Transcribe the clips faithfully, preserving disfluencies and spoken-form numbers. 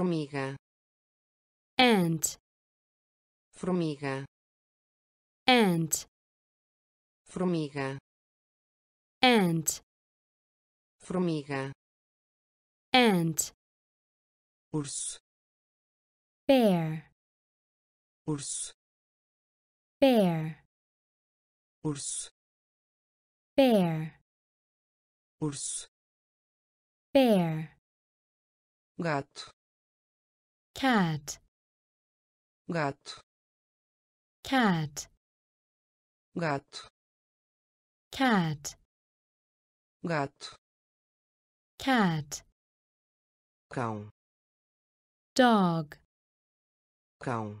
formiga, ant, formiga, ant, formiga, ant, formiga, ant, urso, bear, urso, bear, urso, bear, urso, bear, gato, cat, gato, cat, gato, cat, gato, cat, cão, dog, cão,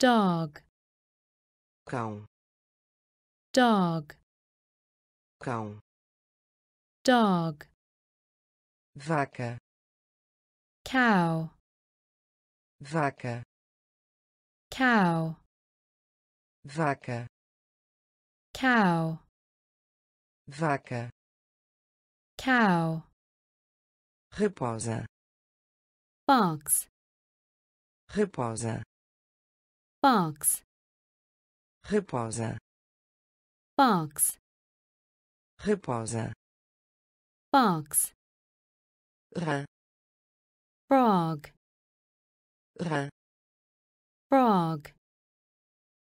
dog, cão, dog, cão, dog, vaca, cow, vaca, cow, vaca, cow, vaca, cow, repousa, box, repousa, box, repousa, box, repousa, box, rã, frog, rã, frog,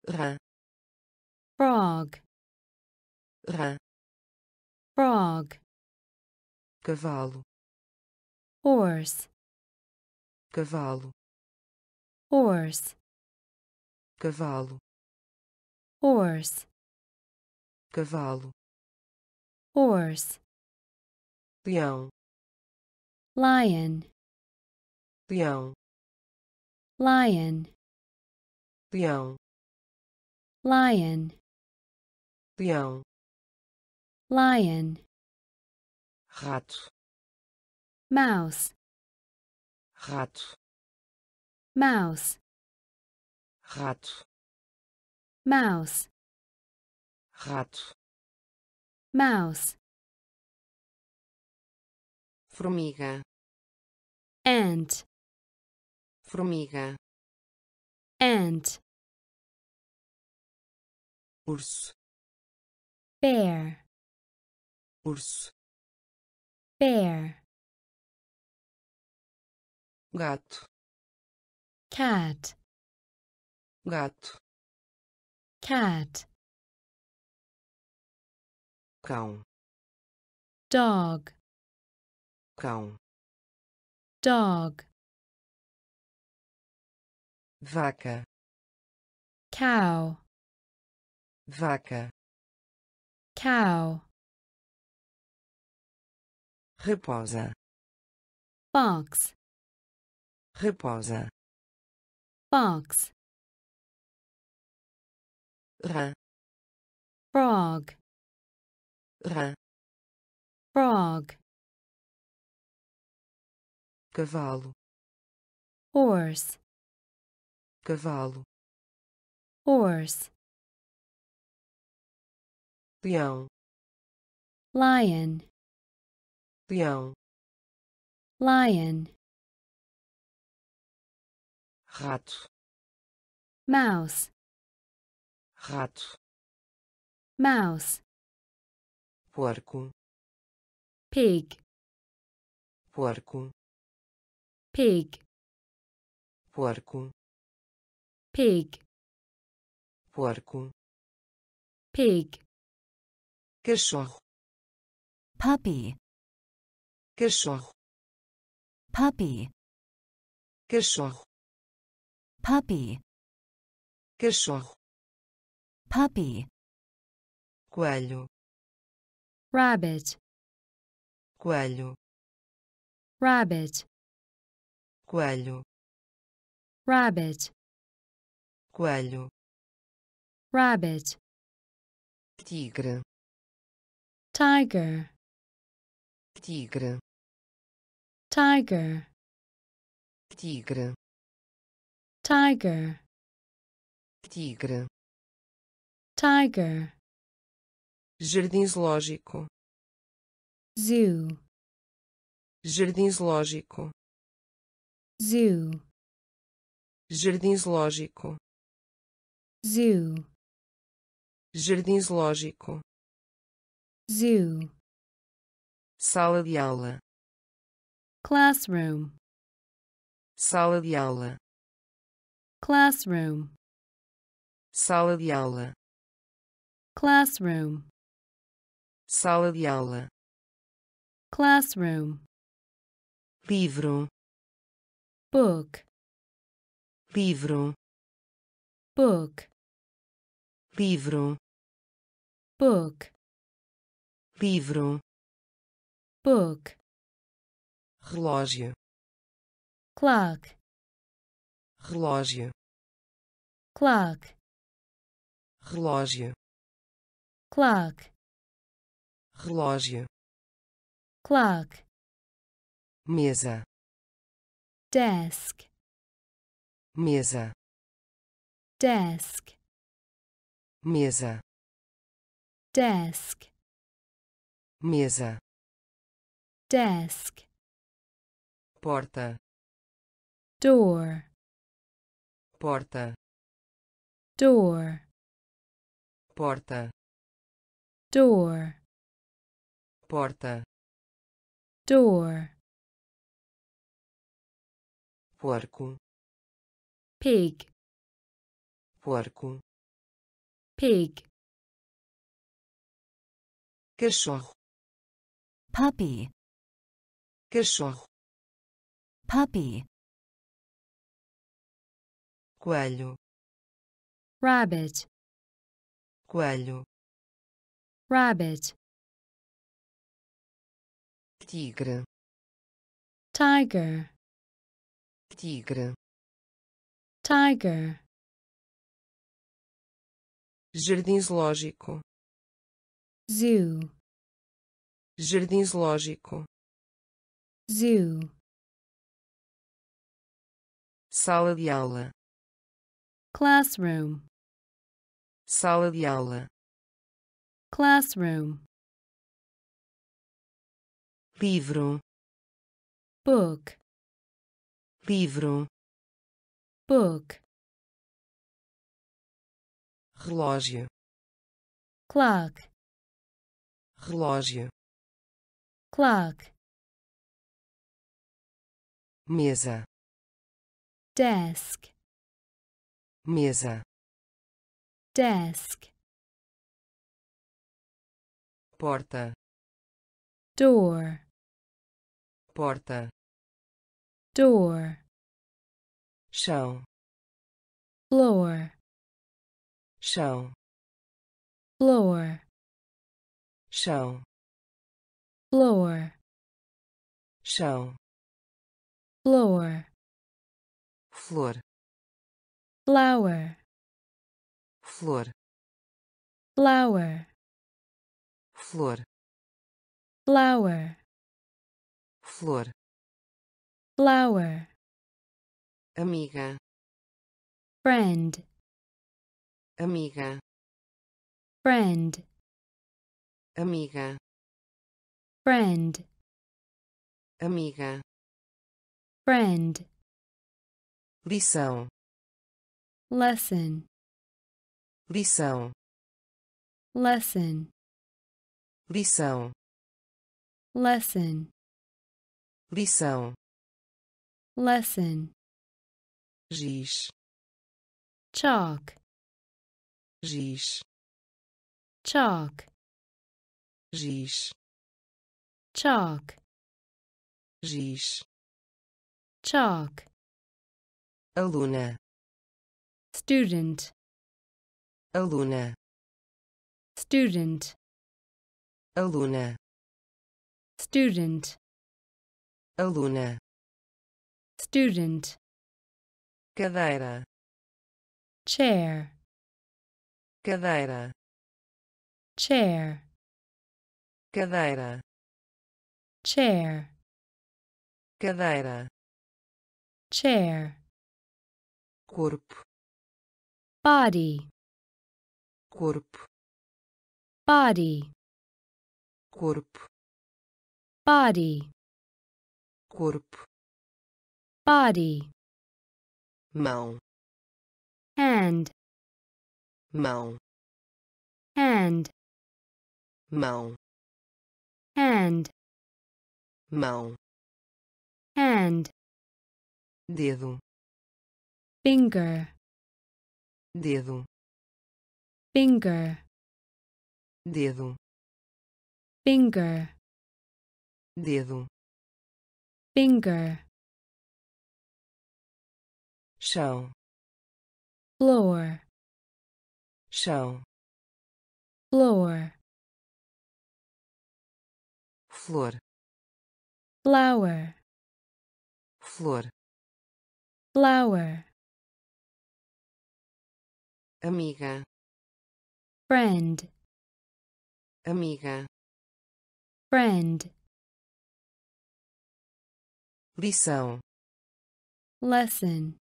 rã, frog, rã, frog, cavalo, horse, cavalo, horse, cavalo, horse, cavalo, horse, leão, lion, leão, lion, leão, lion, leão, lion, rato, mouse, rato, mouse, rato, mouse, rato, mouse, formiga, ant, formiga, ant, urso, bear, urso, bear, gato, cat, gato, cat, cão, dog, cão, dog, vaca, cow, vaca, cow, repousa, box, repousa, box, rã, frog, rã, frog, cavalo, horse, cavalo, horse, leão, lion, leão, lion, rato, mouse, rato, mouse, porco, pig, porco, pig, porco, pig, porco, pig, cachorro, puppy, cachorro, puppy, cachorro, puppy, cachorro, puppy, coelho, rabbit, coelho, rabbit, coelho, rabbit, coelho, rabbit, tigre, tiger, tigre, tiger, tigre, tiger, tigre, tiger, jardim zoológico, zoo, jardim zoológico, zoo, jardim zoológico, zoo, jardim zoológico, zoo, sala de aula, classroom, sala de aula, classroom, sala de aula, classroom, sala de aula, classroom, livro, book, livro, book, livro, book, livro, book, relógio, clock, relógio, clock, relógio, clock, relógio, clock, mesa, desk, mesa, desk, mesa, desk, mesa, desk, porta, door, porta, door, porta, door, porta, door, porco, pig, porco, pig, cachorro, puppy, cachorro, puppy, coelho, rabbit, coelho, rabbit, tigre, tiger, tigre, tiger, jardim zoológico, zoo, jardim zoológico, zoo, sala de aula, classroom, sala de aula, classroom, livro, book, livro, book, relógio, clock, relógio, clock, mesa, desk, mesa, desk, porta, door, porta, door, chão, floor, chão, floor, chão, floor, chão, floor, flor, flower, flor, flower, flor, flower, flor, flower, amiga, friend, amiga, friend, amiga, friend, amiga, friend, lição, lesson, lição, lesson, lição, lesson, lição, lesson, giz, chalk, giz, chalk, giz, chalk, giz, chalk, aluna, student, aluna, student, aluna, student, aluna, student, cadeira, chair, cadeira, chair, cadeira, chair, cadeira, chair, corpo, body, corpo, body, corpo, body, corpo, body, mão, hand, mão, hand, mão, hand, mão, hand, dedo, finger, dedo, finger, dedo, finger, dedo, finger, chão, floor, chão, floor, flor, flower, flor, flower, amiga, friend, amiga, friend, lição, lesson,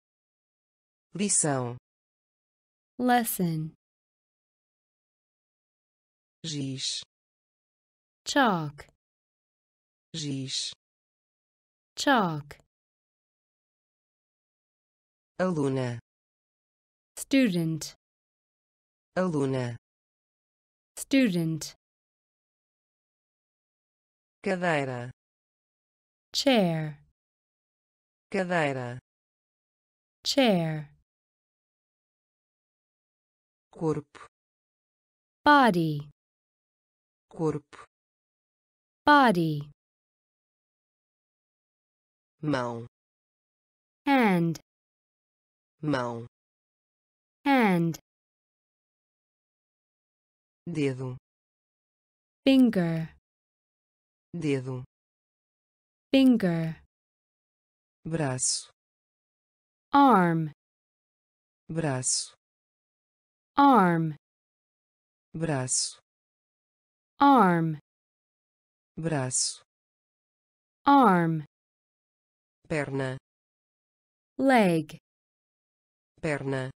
lição, lesson, giz, chalk, giz, chalk, aluna, student, aluna, student, cadeira, chair, cadeira, chair, corpo, body, corpo, body, mão, hand, mão, hand, dedo, finger, dedo, finger, braço, arm, braço, arm, braço, arm, braço, arm, perna, leg, perna,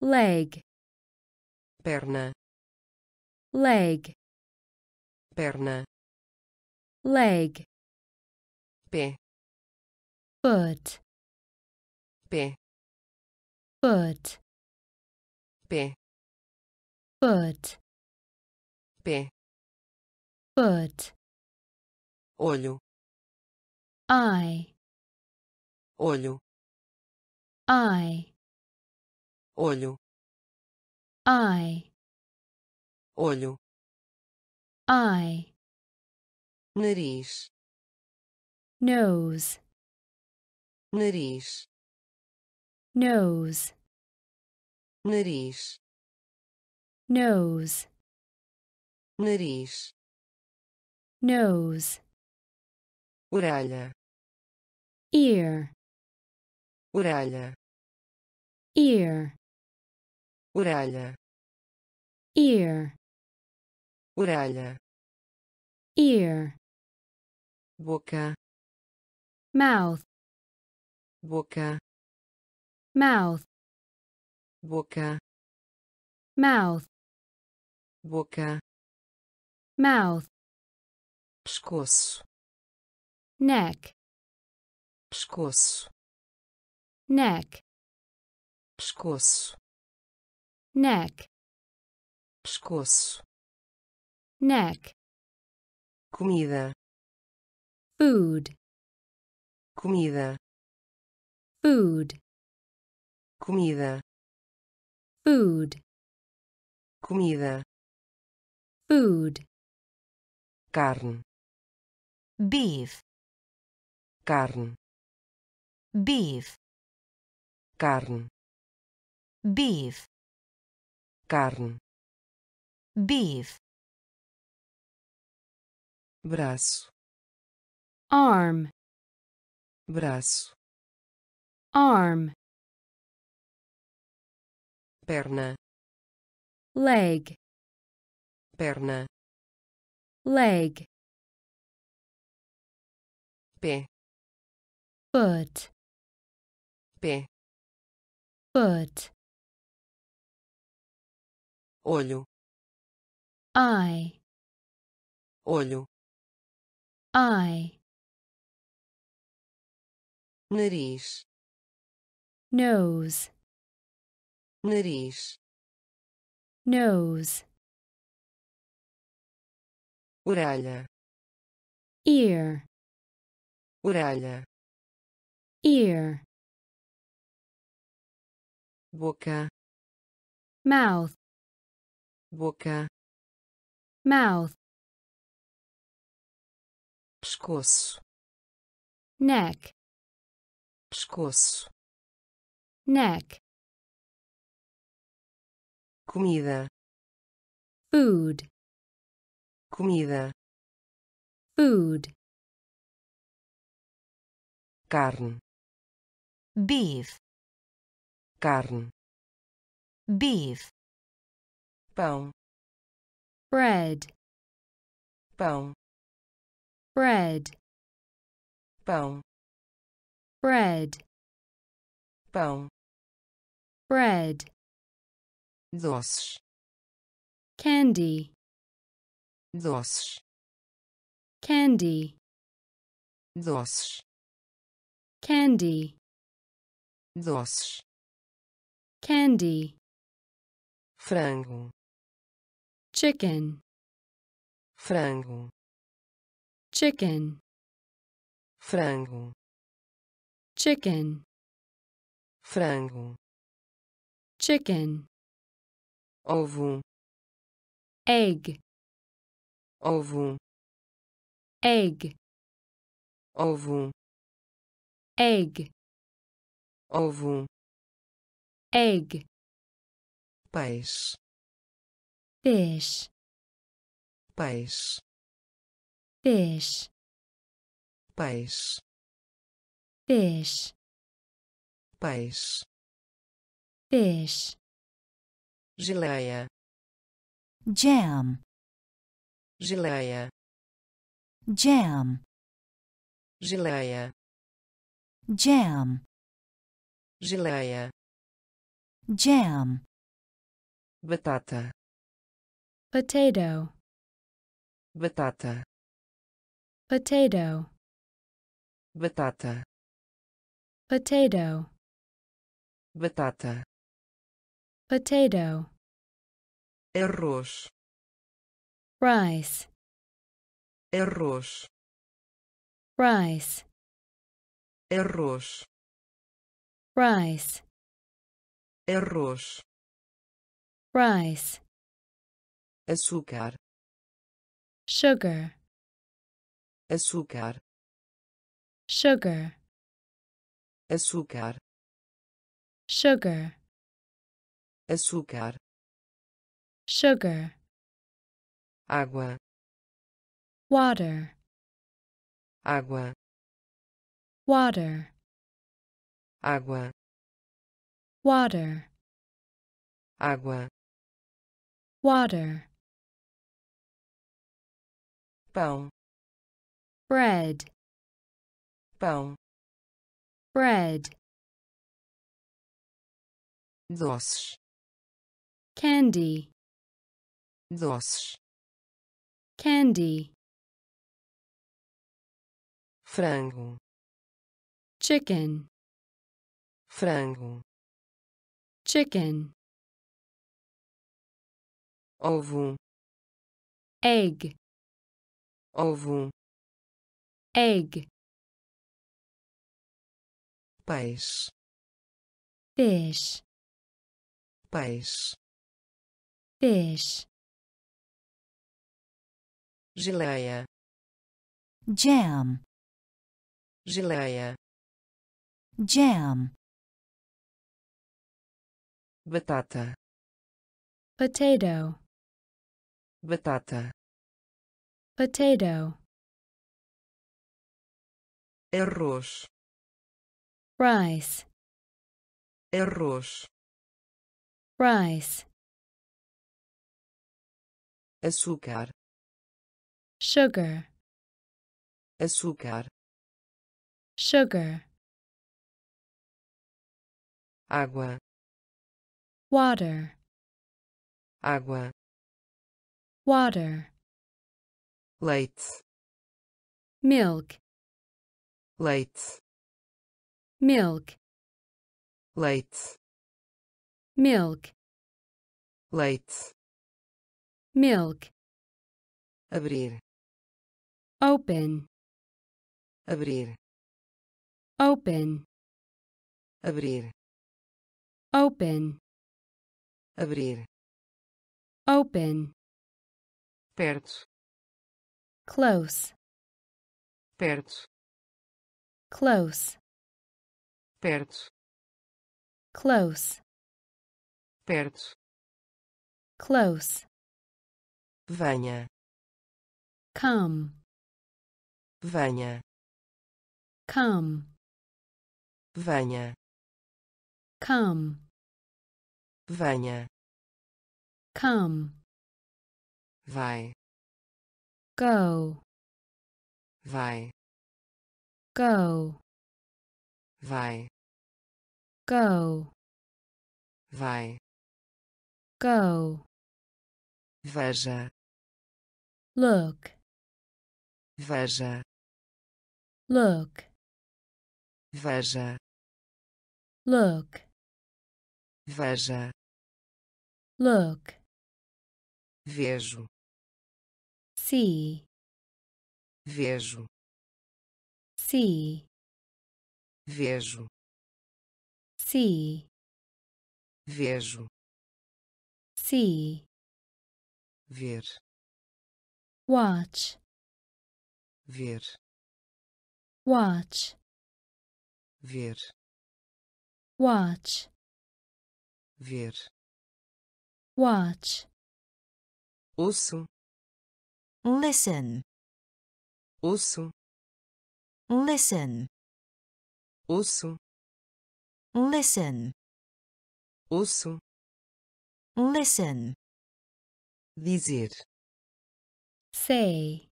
leg, perna, leg, perna, leg, pé, foot, pé, foot, pé, foot, pé, foot, olho, eye, olho, eye, olho, eye, olho, eye, nariz, nose, nariz, nose, nariz, nose, nariz, nose, orelha, ear, orelha, ear, orelha, ear, orelha, ear, boca, mouth, boca, mouth, boca, mouth, boca, mouth, pescoço, neck, pescoço, neck, pescoço, neck, pescoço, neck, comida, food, comida, food, comida, food, comida, food, carne, beef, carne, beef, carne, beef, carne, beef, braço, arm, braço, arm, perna, leg, perna, leg, pé, foot, pé, foot, olho, eye, olho, eye, nariz, nose, nariz, nose, orelha, ear, orelha, ear, boca, mouth, boca, mouth, pescoço, neck, pescoço, neck, comida, food, comida, food, carne, beef, carne, beef, pão, bread, pão, bread, pão, bread, pão, bread, doces, candy, doces, candy, doces, candy, doces, candy, frango, chicken, frango, chicken, frango, chicken, frango, chicken, ovo, egg, ovo, egg, ovo, egg, ovo, egg, peixe, fish, peixe, fish, peixe, fish, peixe, fish, geleia, jam, geleia, jam, geleia, jam, geleia, jam, batata, potato, batata, potato, batata, potato, batata, potato, arroz, rice, arroz, rice, arroz, rice, arroz, rice, açúcar, sugar, açúcar, sugar, açúcar, sugar, açúcar, sugar, água, water, água, water, água, water, água, water, pão, bread, pão, bread, doces, candy, doces, candy, frango, chicken, frango, chicken, ovo, egg, ovo, egg, peixe, fish, peixe, fish, geleia, jam, geleia, jam, batata, potato, batata, potato, arroz, rice, arroz, rice, açúcar, sugar, açúcar, sugar, água, water, água, water, leite, milk, leite, milk, leite, milk, leite, milk, abrir, open, abrir, open, abrir, open, abrir, open, perto, close, perto, close, perto, close, perto, close, venha, come, venha, come, venha, come, venha, come, vai, go, vai, go, vai, go, vai, go, veja, look, veja, look, veja, look, veja, look, vejo, see, vejo, see, vejo, see, vejo, see, ver, watch, ver, watch, ver, watch, ver, watch, ouço, listen, ouço, listen, ouço, listen, ouço, listen, dizer, say,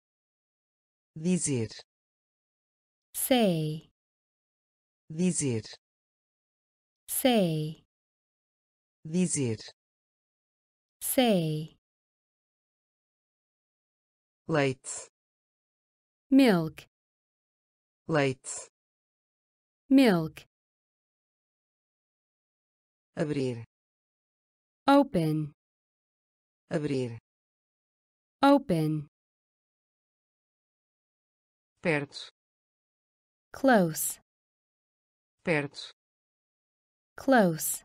dizer, say, dizer, say, dizer, say, leite, milk, leite, milk, abrir, open, abrir, open, perto, close, perto, close,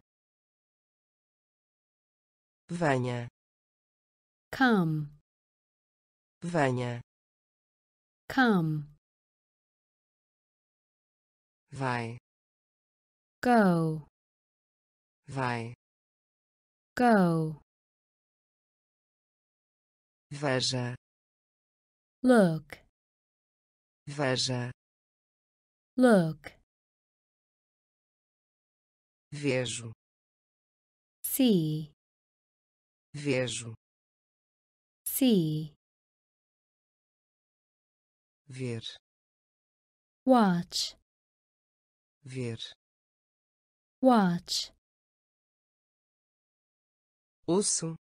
venha, come, venha, come, vai, go, vai, go, veja, look, veja, look, vejo, see, vejo, see, ver, watch, ver, watch, ouço,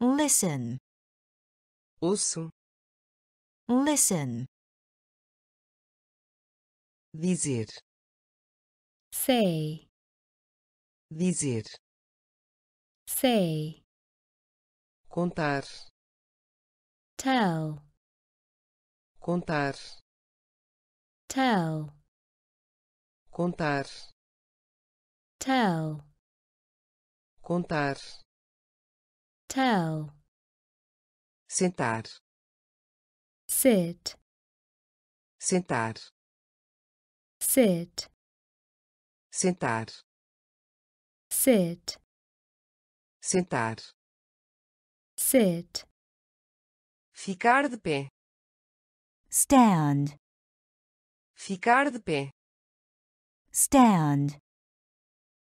listen, ouço, listen, dizer, say, dizer, say, contar, tell, contar, tell, contar, tell, contar, tell, sentar, sit, sentar, sit, sentar, sit, sentar, sit, ficar de pé, stand, ficar de pé, stand,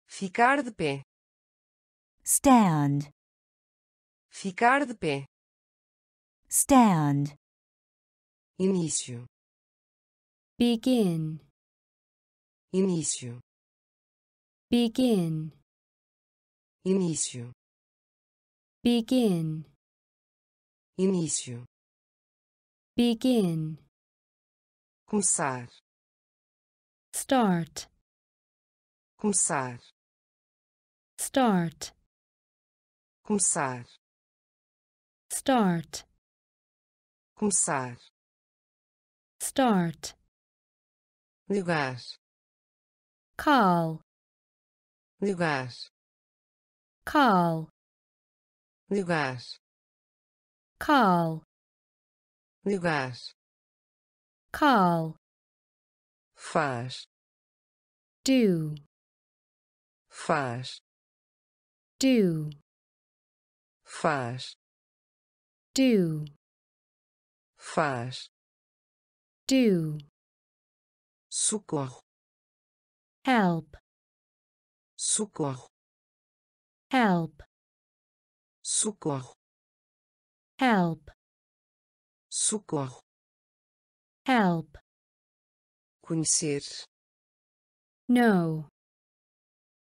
ficar de pé, stand, ficar de pé, stand, início, begin, início, begin, início, begin, início, begin, começar, Start. Começar. Start. Começar. Start. Começar. Start. Lugar. Call. Lugar. Call. Lugar. Call. Lugar. Call. Faz. Do. Faz. Do. Faz. Do. Faz. Do. Socorro. Help. Socorro. Help. Socorro. Help. Socorro. Help. Conhecer. No.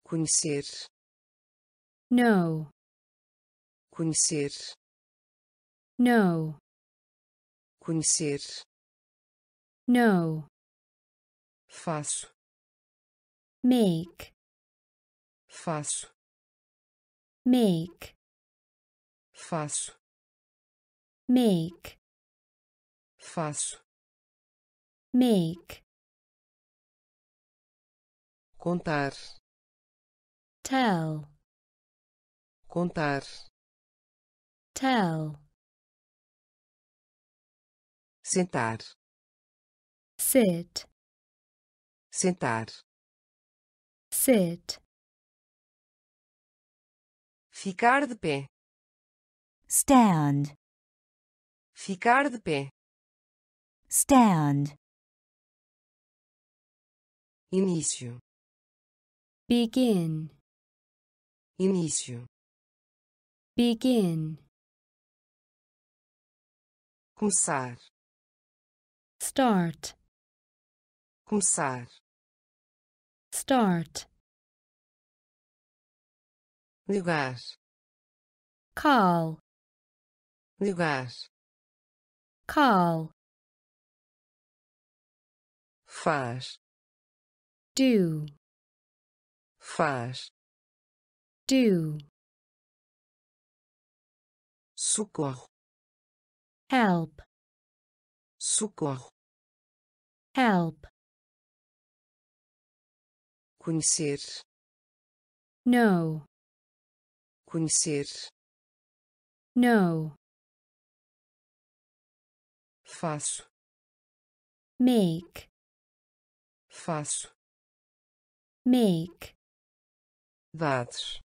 Conhecer. No. Conhecer. No. Conhecer. No. Faço. Make. Faço. Make. Faço. Make. Faço. Make. Contar. Tell. Contar. Tell. Sentar. Sit. Sentar. Sit. Ficar de pé. Stand. Ficar de pé. Stand. Início. Begin. Início. Begin. Começar. Start. Começar. Start. Lugar. Call. Lugar. Call. Faz. Do. Faz. Do. Socorro. Help. Socorro. Help. Conhecer. No. Conhecer. No. Faço. Make. Faço. Make. Dados.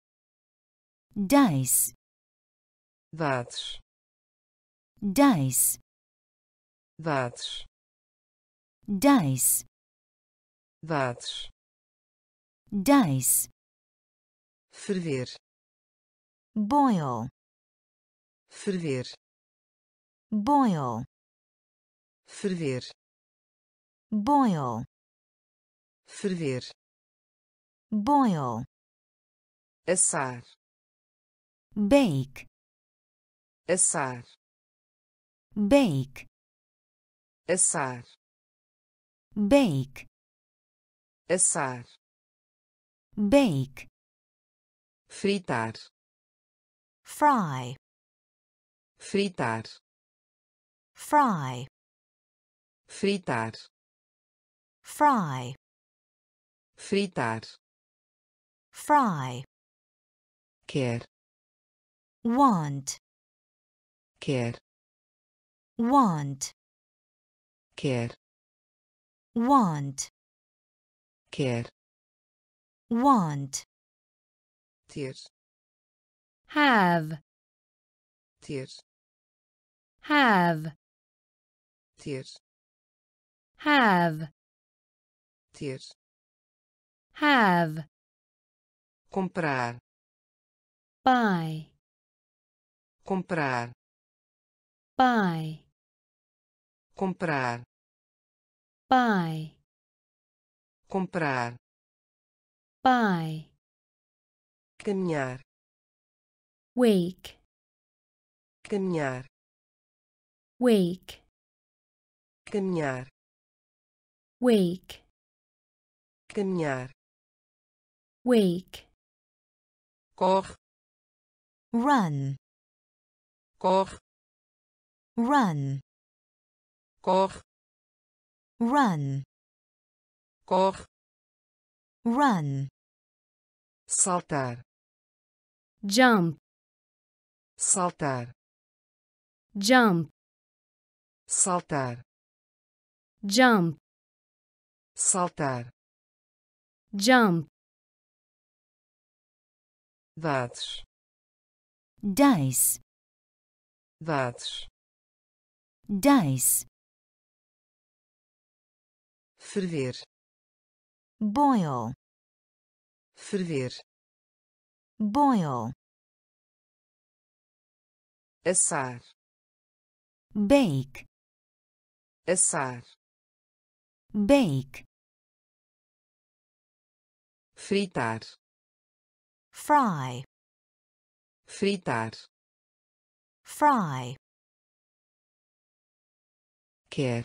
Dice. Dados. Dice. Dados. Dice. Dados. Dice. Ferver. Boil. Ferver. Boil. Ferver. Boil. Ferver. Boil. Assar. Bake. Assar. Bake. Assar. Bake. Assar. Bake. Fritar. Fry. Fritar. Fry. Fritar. Fry. Fritar. Fry. Quer. Want. Quer. Want. Quer. Want. Quer. Want. Ter. Have. Ter. Have. Ter. Have. Ter. Have. Comprar. Buy. Comprar. Buy. Comprar. Buy. Comprar. Buy. Caminhar. Wake. Caminhar. Wake. Caminhar. Wake. caminhar, wake, corre, run, corre, run, corre, run, corre, run, saltar, jump, saltar, jump, saltar, jump, saltar, jump, dados, dice, dados, dice, ferver, boil, ferver, boil, assar, bake, assar, bake, fritar, fry, fritar, fry, quer,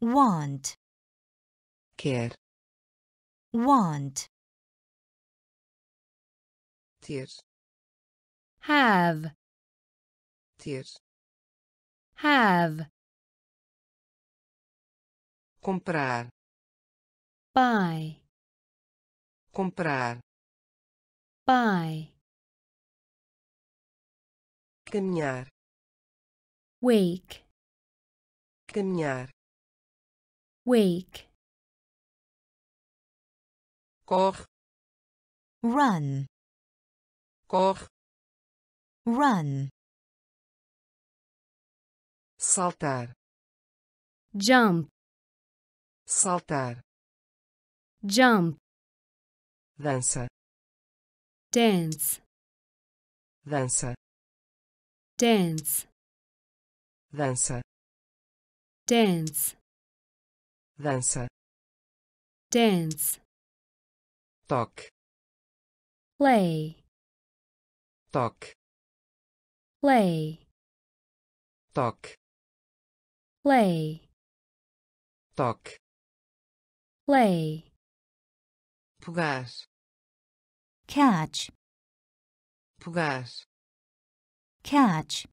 want, quer, want, ter, have, ter, have, comprar, buy, comprar, buy, caminhar, wake, caminhar, wake, corre, run, corre, run, saltar, jump, saltar, jump, dança, dance, dança, dance, dança, dance, dança, dance, toque, play, toque, play, toque, play, toque, play, pegar, catch, pegar, catch,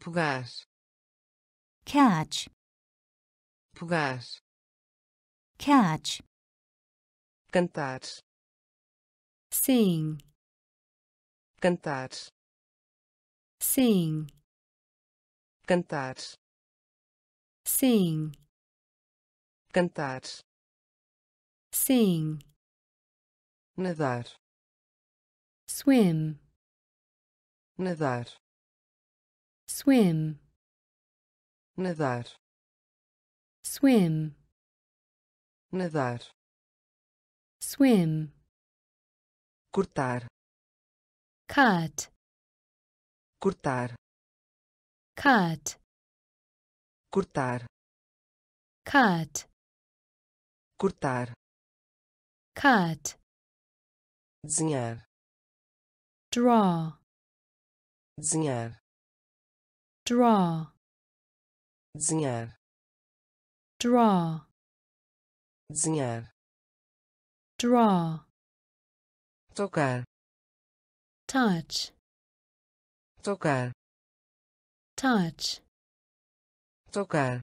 pegar, catch, pegar, catch, cantar, sing, cantar, sing, cantar, sing, cantar, sing, nadar, swim, nadar, swim, nadar, swim, nadar, swim, cortar, cut, cortar, cut, cortar, cut, cortar, cut, desenhar, draw, desenhar, draw, desenhar, draw, desenhar, draw, tocar, touch, tocar, touch, tocar,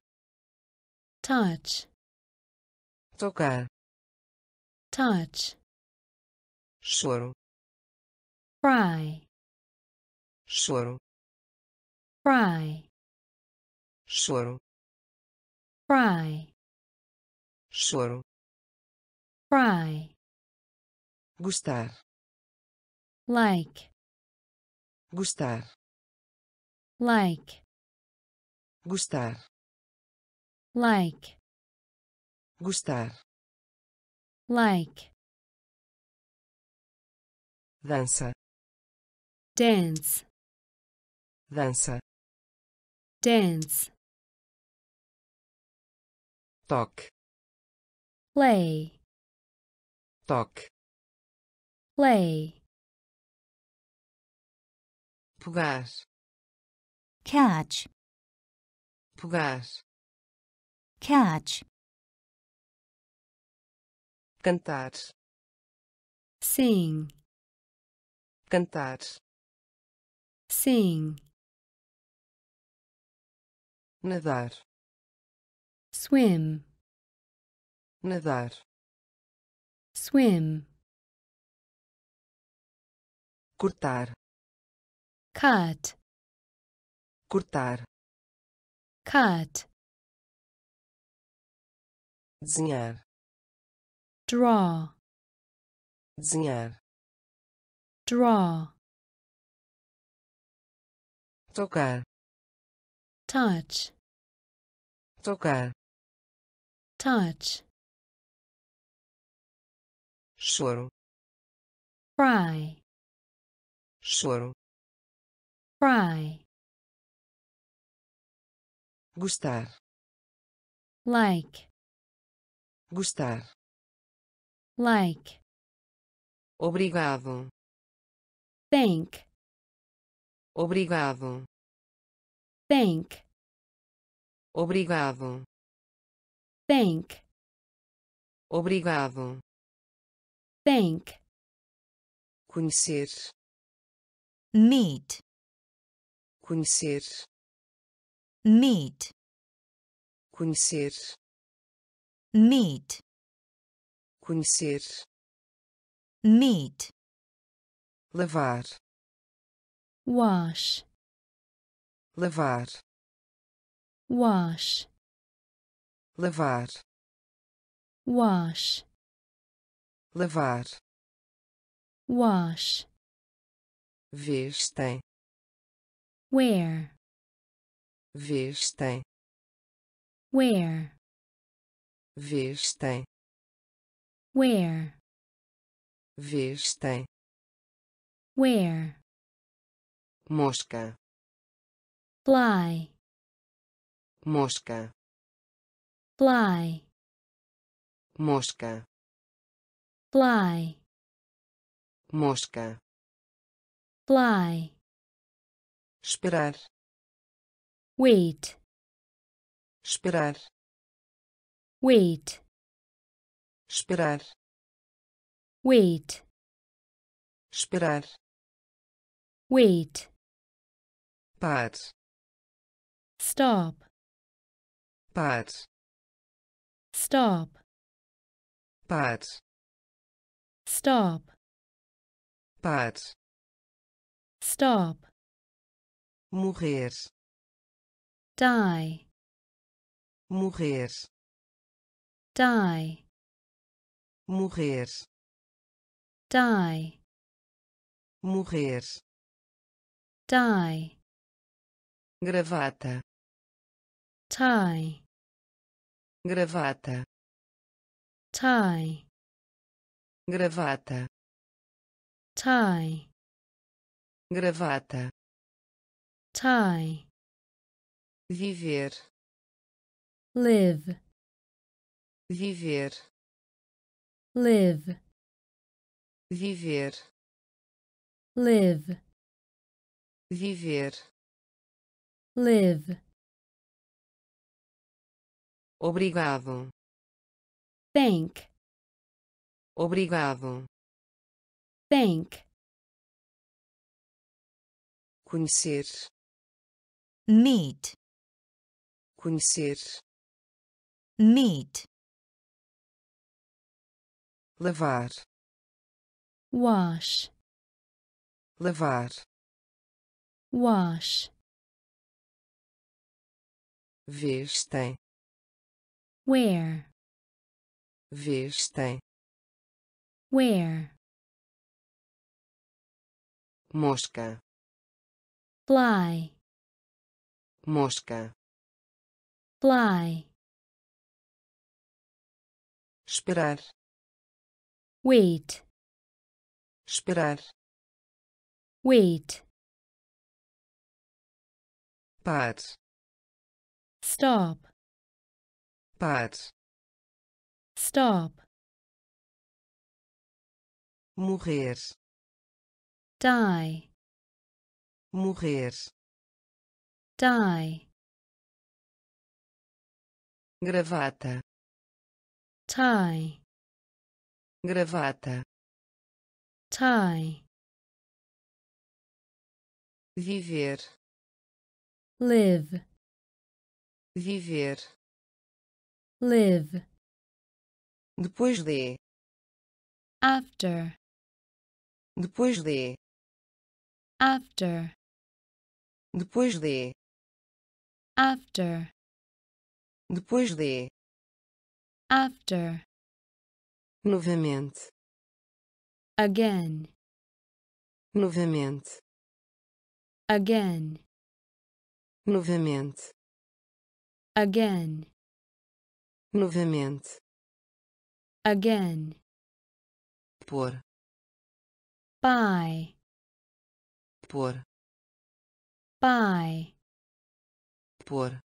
touch, tocar, touch, choro, cry, choro, cry, choro, cry, choro, cry, gostar, like, gostar, like, gostar, like, gostar, like, dança, dance, dança, dance, toque, play, toque, play, pegar, catch, pegar, catch, cantar, sing, cantar, sing, nadar, swim, nadar, swim, cortar, cut, cortar, cut, desenhar, draw, desenhar, draw, tocar, touch, tocar, touch, choro, cry, choro, cry, gostar, like, gostar, like, obrigado, thank, obrigado, thank, obrigado, thank, obrigado, thank, conhecer, meet, conhecer, meet, conhecer, meet, conhecer, meet, lavar, wash, lavar, wash, lavar, wash, lavar, wash, vestem, wear, vestem, wear, vestem, wear, vestem, wear, mosca, fly, mosca, fly, mosca, fly, mosca, fly, esperar, wait, esperar, wait, esperar, wait, esperar, wait, par, stop, par, stop, par, stop, par, stop, morrer, die, morrer, die, morrer, die, morrer, die, gravata, tie, gravata, tie, gravata, tie, gravata, tie, viver, live, viver, live, viver, live, viver, live, obrigado, thank, obrigado, thank, conhecer, meet, conhecer, meet, lavar, wash, lavar, wash, vestem, wear, vestem, wear, mosca, fly, mosca, fly, esperar, wait, esperar, wait, par, stop, par, stop, morrer, die, morrer, die, gravata, tie, gravata, tie, viver, live, viver, live, depois de, after, depois de, after, depois de, after, depois de, after, novamente, again, novamente, again, novamente, again, novamente, again, por, by, por, by, por,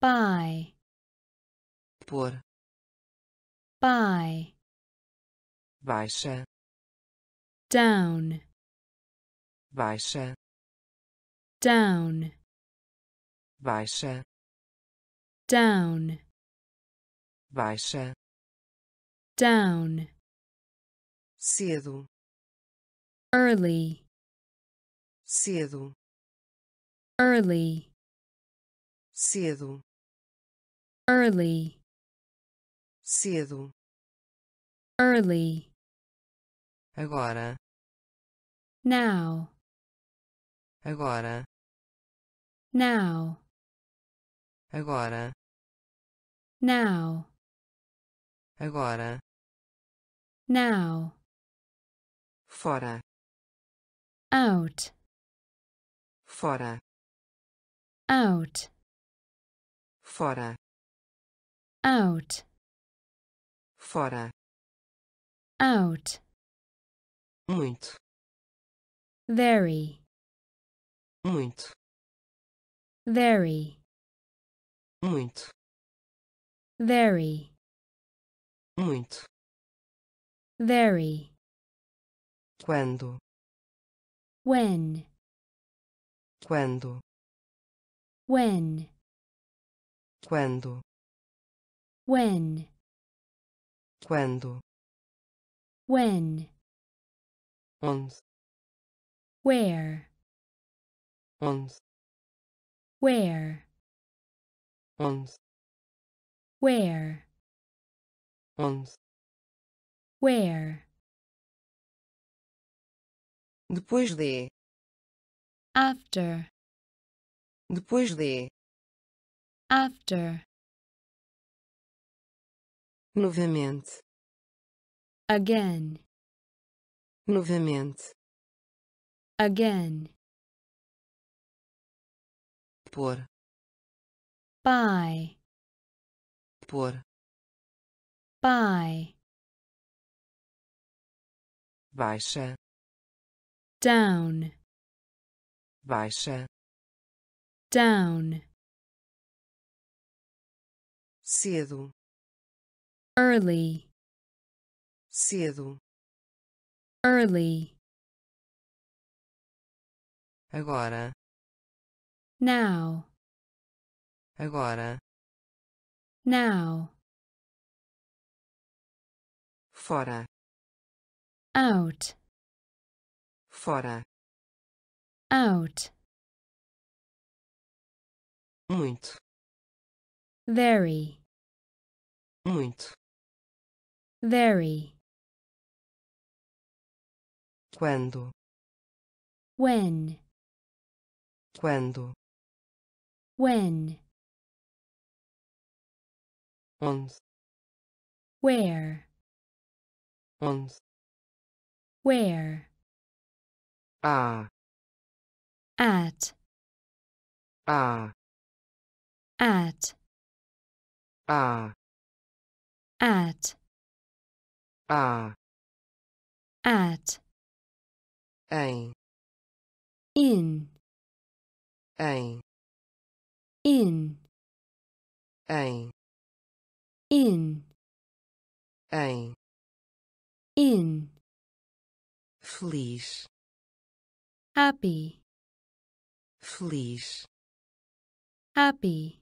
by, por, by, baixa, down, baixa, down, baixa, down, baixa, down, cedo, early, cedo, early, cedo, early, cedo, early, agora, now, agora, now, agora, now, agora, now, fora, out, fora, out, fora, out, fora, out, muito, very, muito, very, muito, very, muito, very, quando, when, quando, when, quando, when, quando, when, onde, where, onde, where, onde, where, onde, where, depois de, after, depois de, after, novamente, again, novamente, again, por, by, por, by, baixa, down, baixa, down, cedo, early, cedo, early, agora, now, agora, now, fora, out, fora, out, muito, very, muito, very, quando, when, quando, when, onde, where, onde, where, a, at, a, at, a, at, a, at, em, in, em, in, em, in, em, in, feliz, happy, feliz, happy,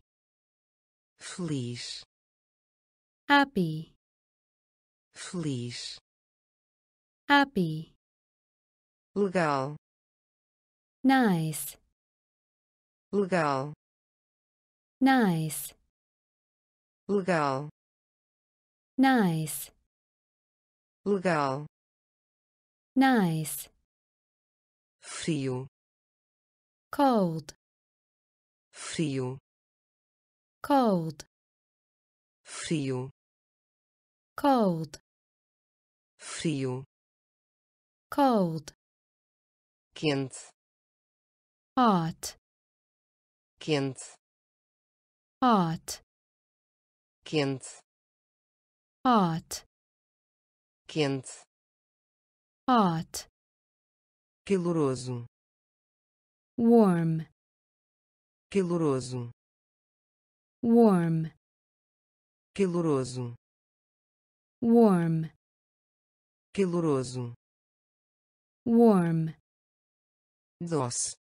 feliz, happy, feliz, happy, legal, nice, legal, nice, legal, nice, legal, nice, frio, cold, frio, cold, frio, cold, frio, cold, quente, hot, quente, hot, quente, hot, quente, hot, caloroso, warm, caloroso, warm, caloroso, warm, caloroso, warm, doce,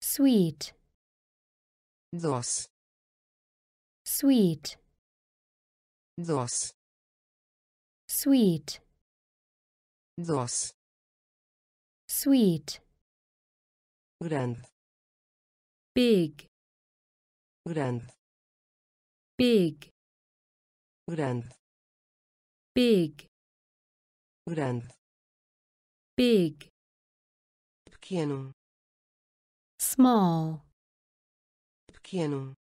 sweet, doce, sweet, doce, sweet, doce, sweet, grande, big, grande, big, grande, big, grande, big, pequeno, small, pequeno,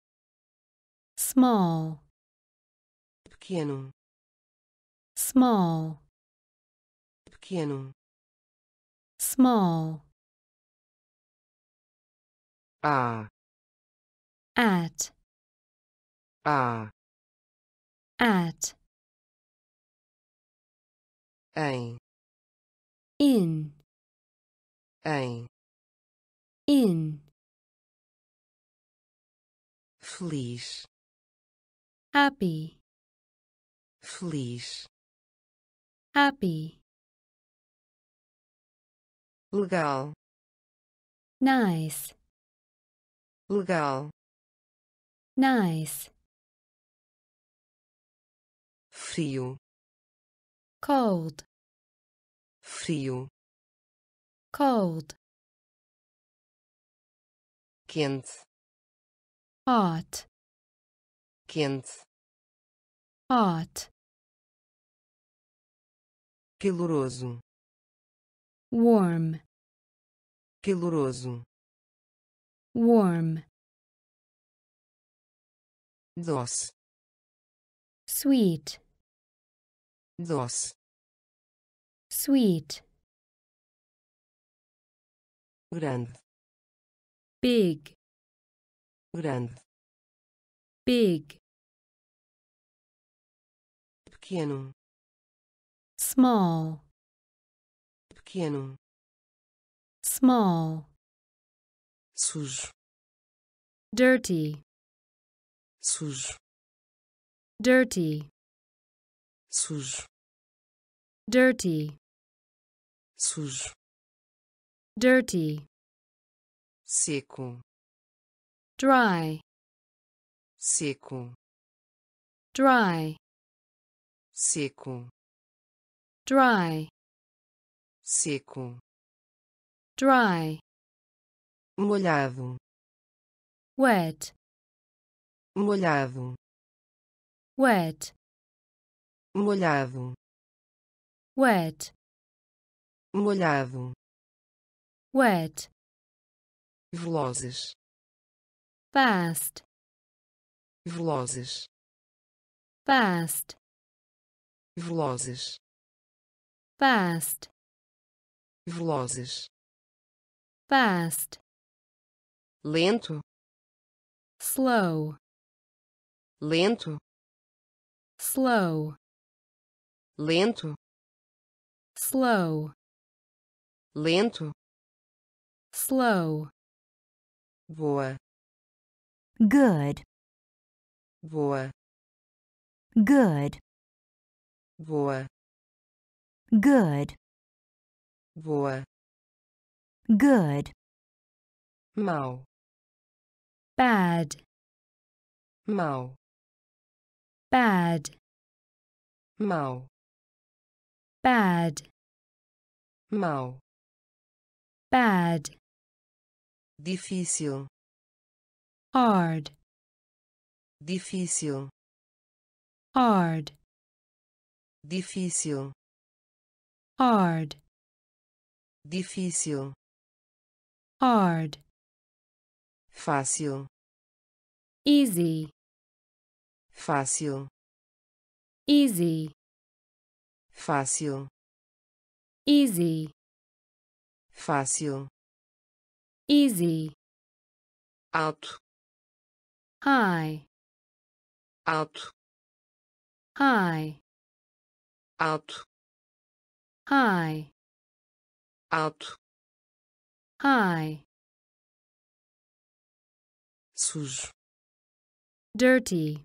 small, pequeno, small, pequeno, small, a, at, a, at, em, in, em, in, feliz, happy, feliz, happy, legal, nice, legal, nice, frio, cold, frio, cold, quente, hot, quente, hot, caloroso, warm, caloroso, warm, doce, sweet, doce, sweet, grande, big, grande, big, pequeno, small, pequeno, small, sujo, dirty, sujo, dirty, sujo, dirty, sujo, dirty, seco, dry, seco, dry, seco, dry, seco, dry, molhado, wet, molhado, wet, molhado, wet, molhado, wet, velozes, fast, velozes, fast, velozes, fast, velozes, fast, lento, slow, lento, slow, lento, slow, lento, slow, boa, good, boa, good, boa, good, boa, good, mau, bad, mau, bad, mau, bad, mau, bad, difícil, hard, difícil, hard, difícil, hard, difícil, hard, fácil, easy, fácil, easy, fácil, easy, fácil, easy, alto, high, alto, high, alto, high, alto, high, sujo, dirty,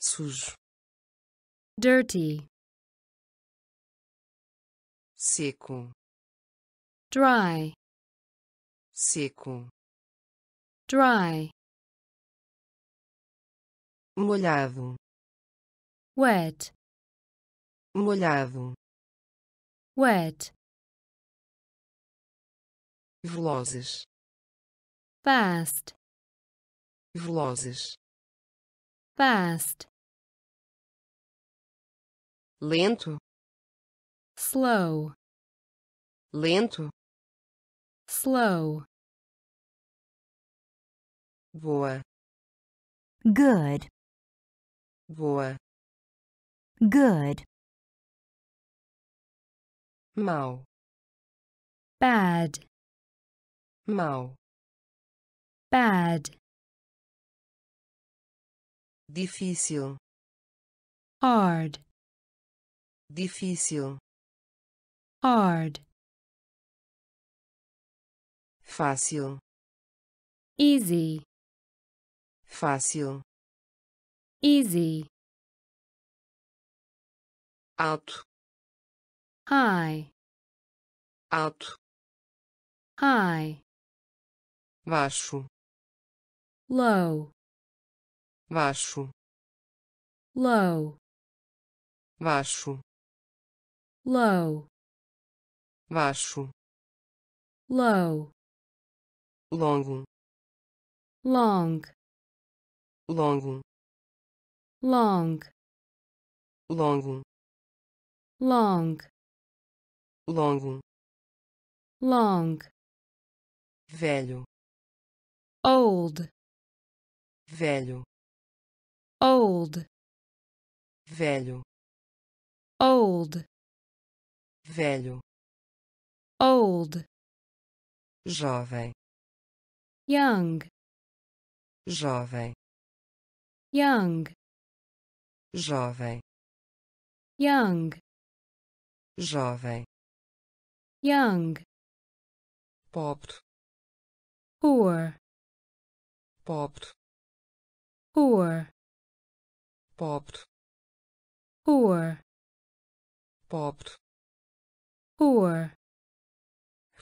sujo, dirty, seco, dry, seco, dry, molhado, wet, molhado, wet, velozes, fast, velozes, fast, lento, slow, lento, slow, boa, good, boa, good, mau, bad, mau, bad, difícil, hard, difícil, hard, fácil, easy, fácil, easy, alto, high, alto, high, baixo, low, baixo, low, baixo, low, baixo, low, longo, long, longo, long, longo, long, longo, long, velho, old, velho, old, velho, old, velho, old, jovem, young, jovem, young, jovem, young, jovem, young, pobre, poor, pobre, poor, pobre, poor, pobre, poor,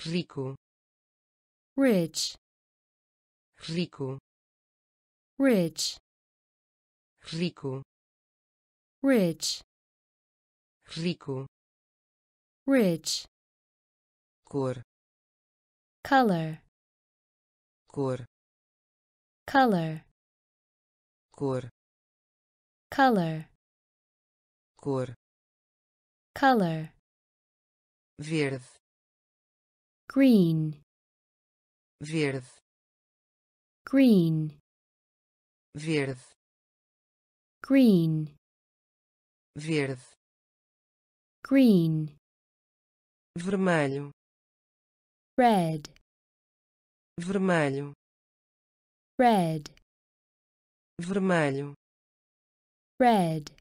rico, rich, rico, rich, rico, rich, rico, rich, cor, color, cor, color, cor, color, cor, color, verde, green, verde, green, verde, green, verde, green, vermelho, red, vermelho, red, vermelho, red,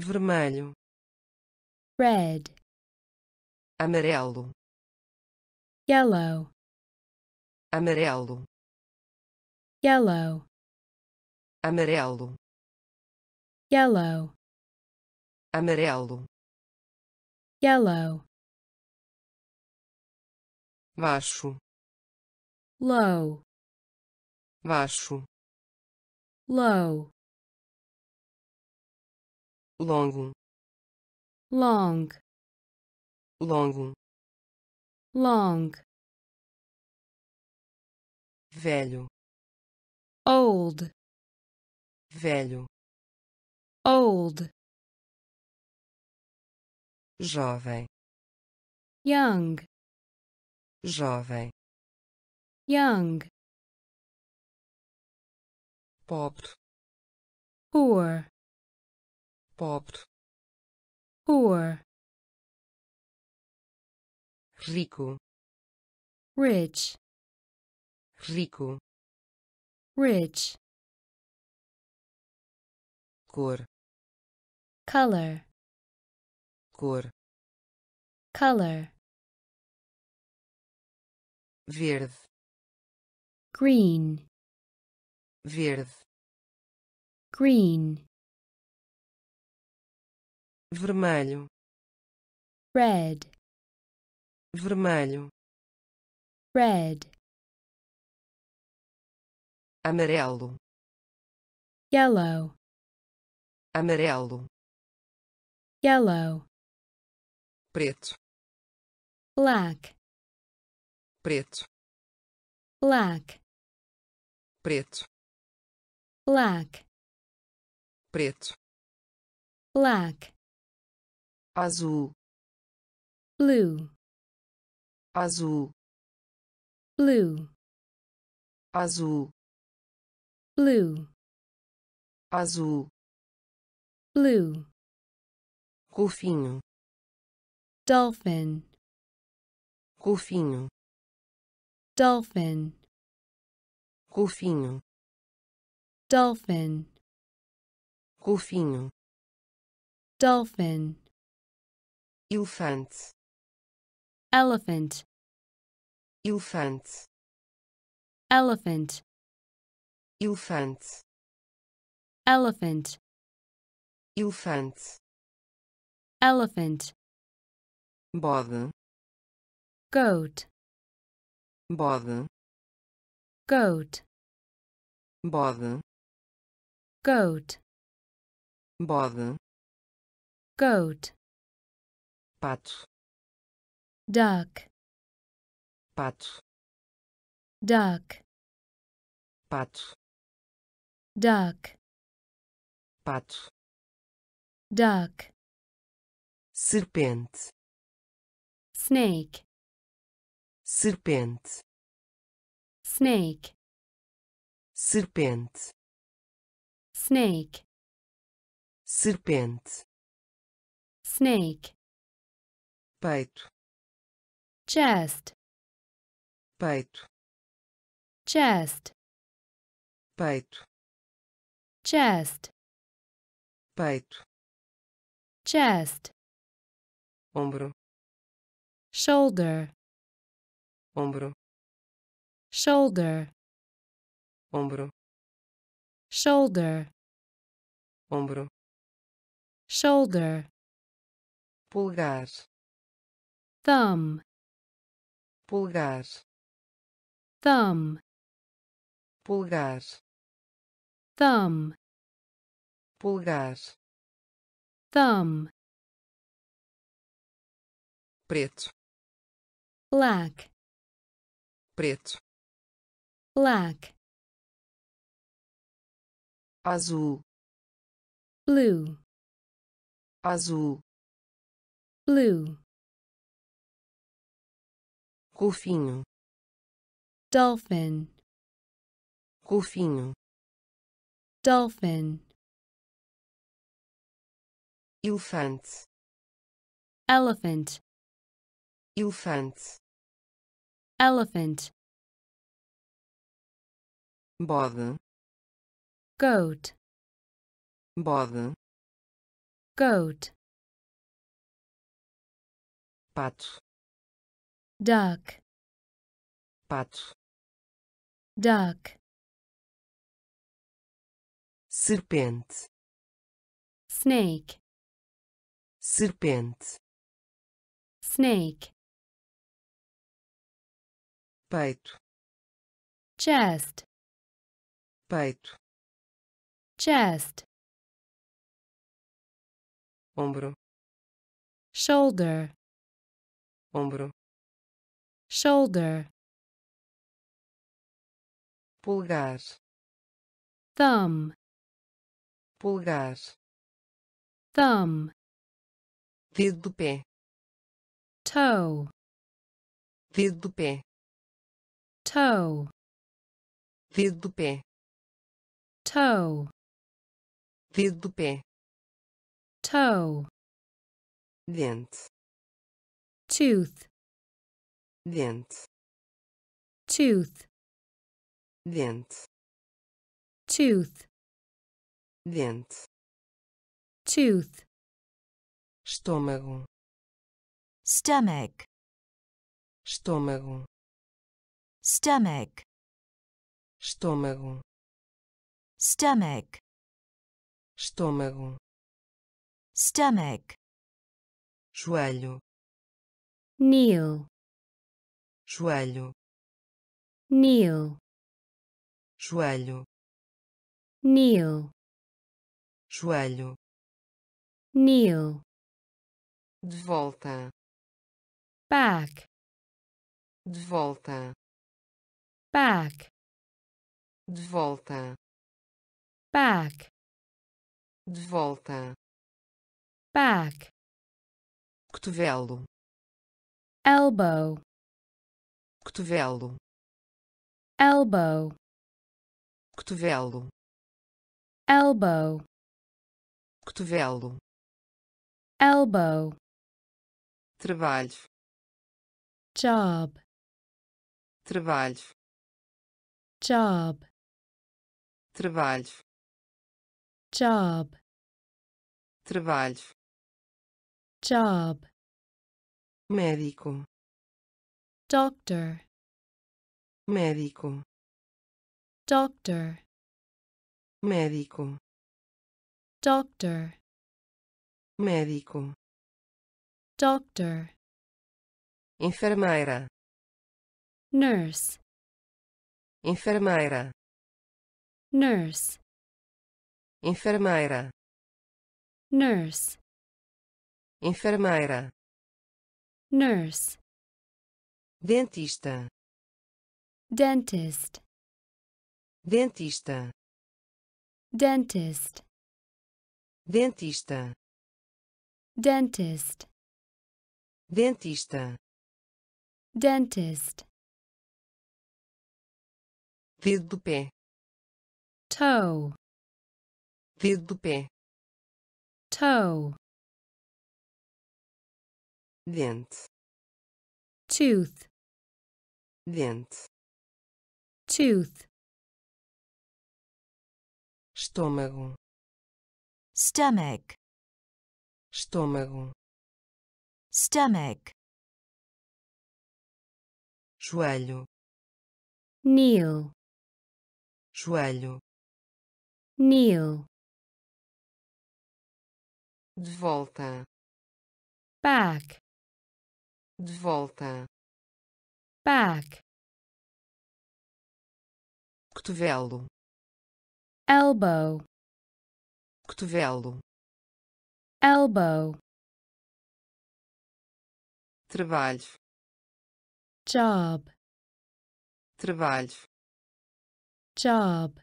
vermelho, red, amarelo, yellow, amarelo, yellow, amarelo, yellow, amarelo, yellow, baixo, low, baixo, low, longo, long, longo, long, velho, old, velho, old, jovem, young, jovem, young, pobre, poor, pobre, poor, rico, rich, rico, rich, cor, color, cor, color, verde, green, verde, green, vermelho, red, vermelho, red, amarelo, yellow, amarelo, yellow, preto, black, preto, black, preto, black, preto, black, azul, blue, azul, blue, azul, blue, azul, blue, golfinho, dolphin, golfinho, dolphin, golfinho, dolphin, golfinho, dolphin, elefante, elephant, elefante, elephant, elefante, elephant, elefante, elephant, bode, goat, bode, goat, bode, goat, bode, goat, pato, duck, pato, duck, pato, duck, pato, duck, serpente, snake, serpente, snake, serpente, snake, serpente, snake, peito, chest, peito, chest, peito, chest, peito, chest, ombro, shoulder, ombro, shoulder, ombro, shoulder, ombro, shoulder, pulgar, thumb, pulgar, thumb, pulgar, thumb, pulgar, thumb, preto, black, preto, black, azul, blue, azul, blue, golfinho, dolphin, golfinho, dolphin, elefante, elephant, elefante, elephant, bode, goat, bode, goat, pato, duck, pato, duck, serpente, snake, serpente, snake, peito, chest, peito, chest, ombro, shoulder, ombro, shoulder, pulgar, thumb, pulgar, thumb, dedo do pé, toe, dedo do pé, toe, dedo do pé, toe, dedo do pé, toe, dente, tooth, dente, tooth, dente, tooth, dente, tooth, estômago, stomach, estômago, stomach, estômago, stomach, estômago, stomach, joelho, kneel, joelho, kneel, joelho, kneel, joelho, kneel, de volta, back, de volta, back, de volta, back, de volta, back, cotovelo, elbow, cotovelo, elbow, cotovelo, elbow, cotovelo, elbow, trabalho, job, trabalho, job, trabalho, job, trabalho, job, médico, doctor, médico, doctor, médico, doctor, médico, doctor, enfermeira, nurse, enfermeira, nurse, enfermeira, nurse, enfermeira, nurse, dentista, dentist, dentista, dentist, dentista, dentist, dentista, dentist, dedo do pé, toe, dedo do pé, toe, dente, tooth, dente, tooth, estômago, stomach, estômago, stomach, joelho, kneel, joelho, kneel, de volta, back, de volta, back, cotovelo, elbow, cotovelo, elbow, trabalho, job, trabalho, job,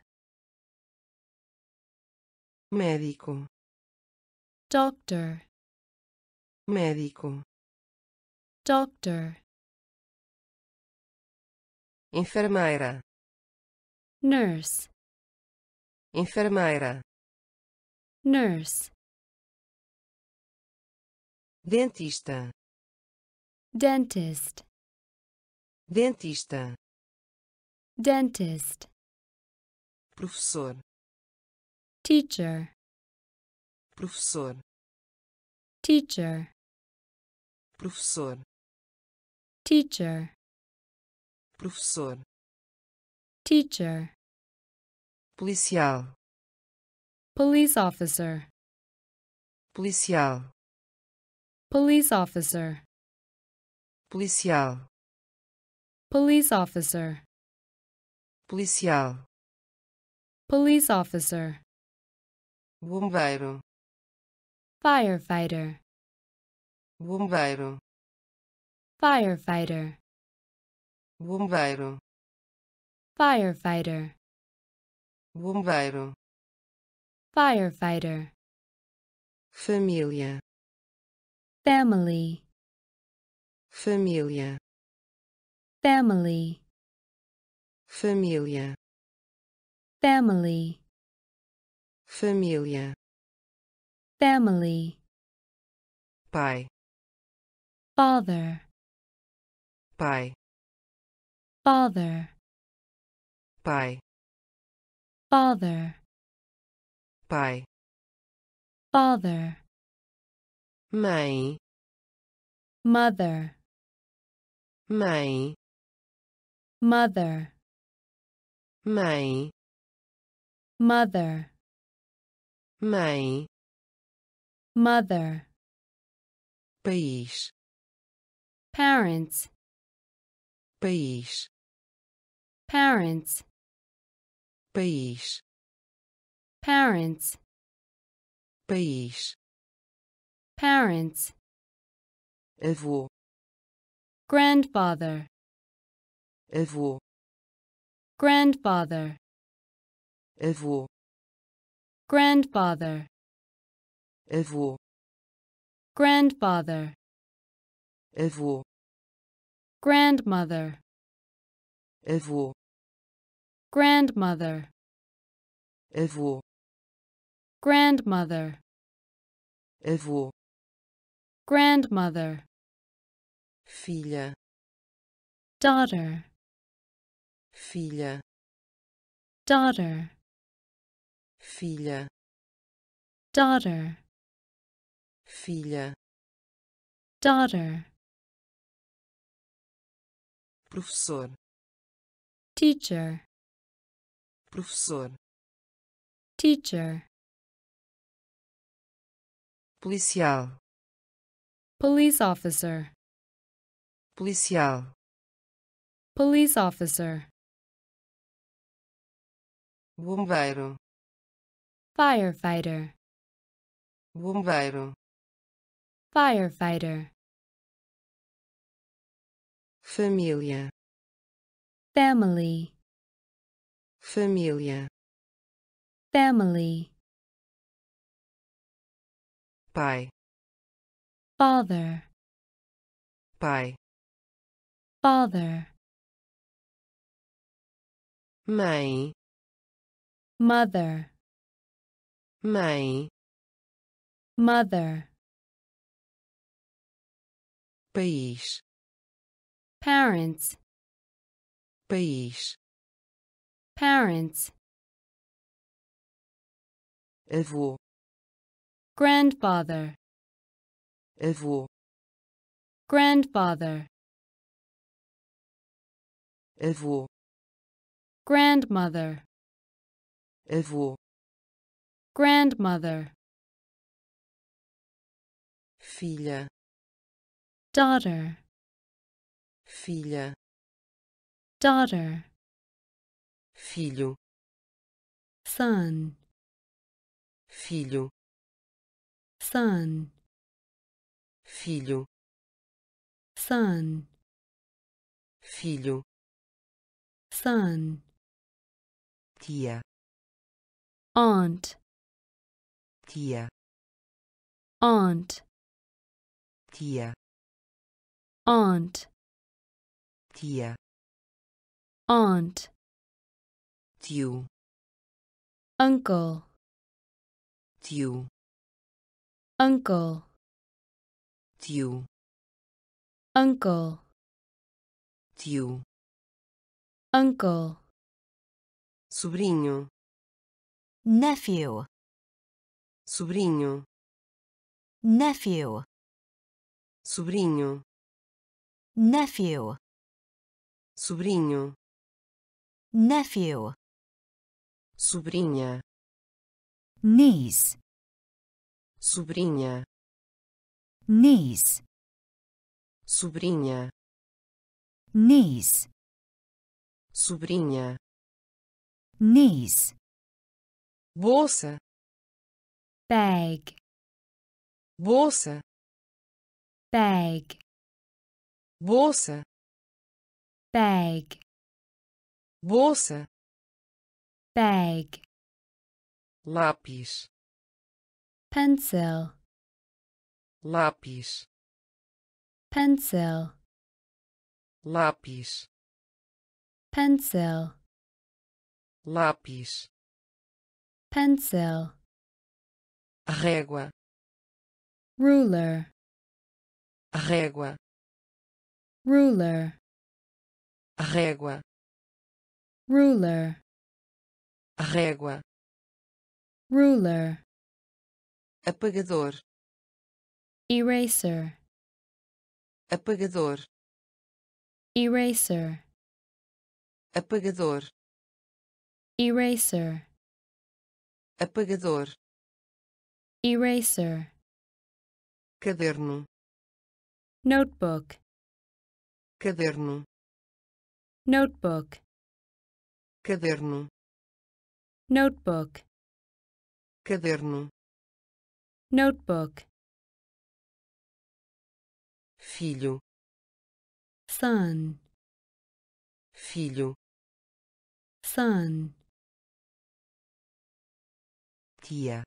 médico, doctor, médico, doctor, enfermeira, nurse, enfermeira, nurse, dentista, dentist, dentista, dentist, professor, teacher, professor, teacher, professor, teacher, professor, teacher, policial, police officer, policial, police officer, policial, police officer, policial, police officer, bombeiro, firefighter, bombeiro, firefighter, bombeiro, firefighter, bombeiro, firefighter, família, family, família, family, família, family, família, family, pai, father, pai, father, pai, father, pai, father, mãe, mother, mãe, mother, mãe, mother, mãe, mother, país, parents, país, parents, país, parents, país, parents, avô, grandfather, avô, grandfather, avô, grandfather, avô, grandfather, avô, grandmother, avô, grandmother, avô, grandmother, avô, grandmother, filha, daughter, filha, daughter, filha, daughter, filha, daughter, professor, teacher, professor, teacher, policial, police officer, policial, police officer, bombeiro, firefighter, bombeiro, firefighter, família, family, família, family, pai, father, pai, father, mãe, mother, mãe, mother, país, parents, país, parents, avô, grandfather, avô, grandfather, avô, grandmother, avô, grandmother, filha, daughter, filha, daughter, filho, son, filho, son, filho, son, filho, son, tia, aunt, tia, aunt, tia, aunt, tia, aunt, tio, uncle, tio, uncle, tio, uncle, tio, uncle, sobrinho, nephew, sobrinho, nephew, sobrinho, nephew, sobrinho, nephew, sobrinha, niece, sobrinha, niece, sobrinha, niece, sobrinha, niece, bolsa, bag, bolsa, bag, bolsa, bag, bolsa, bag, lápis, pencil, lápis, pencil, lápis, pencil, lápis, pencil, régua, ruler, régua, ruler, régua, ruler, régua, ruler, apagador, eraser, apagador, eraser, apagador, eraser, apagador, eraser, caderno, notebook, caderno, notebook, caderno, notebook, caderno, notebook, filho, son, filho, son, tia,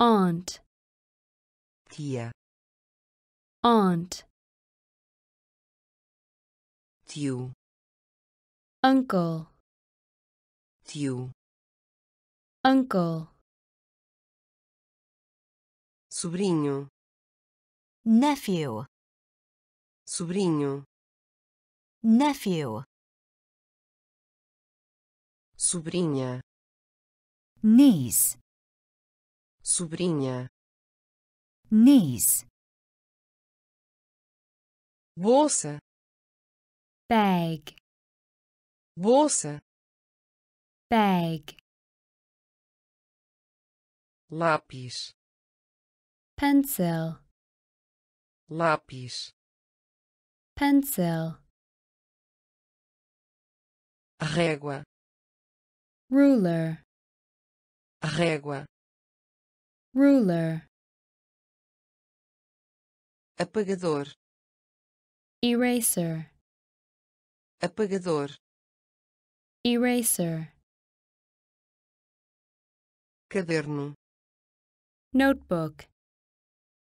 aunt, tia, aunt, tio, uncle, tio, uncle, sobrinho, nephew, sobrinho, nephew, sobrinha, niece, sobrinha, niece, bolsa, bag, bolsa, bag, lápis, pencil, lápis, pencil, régua, ruler, régua, ruler, apagador, eraser, apagador, eraser, caderno, notebook,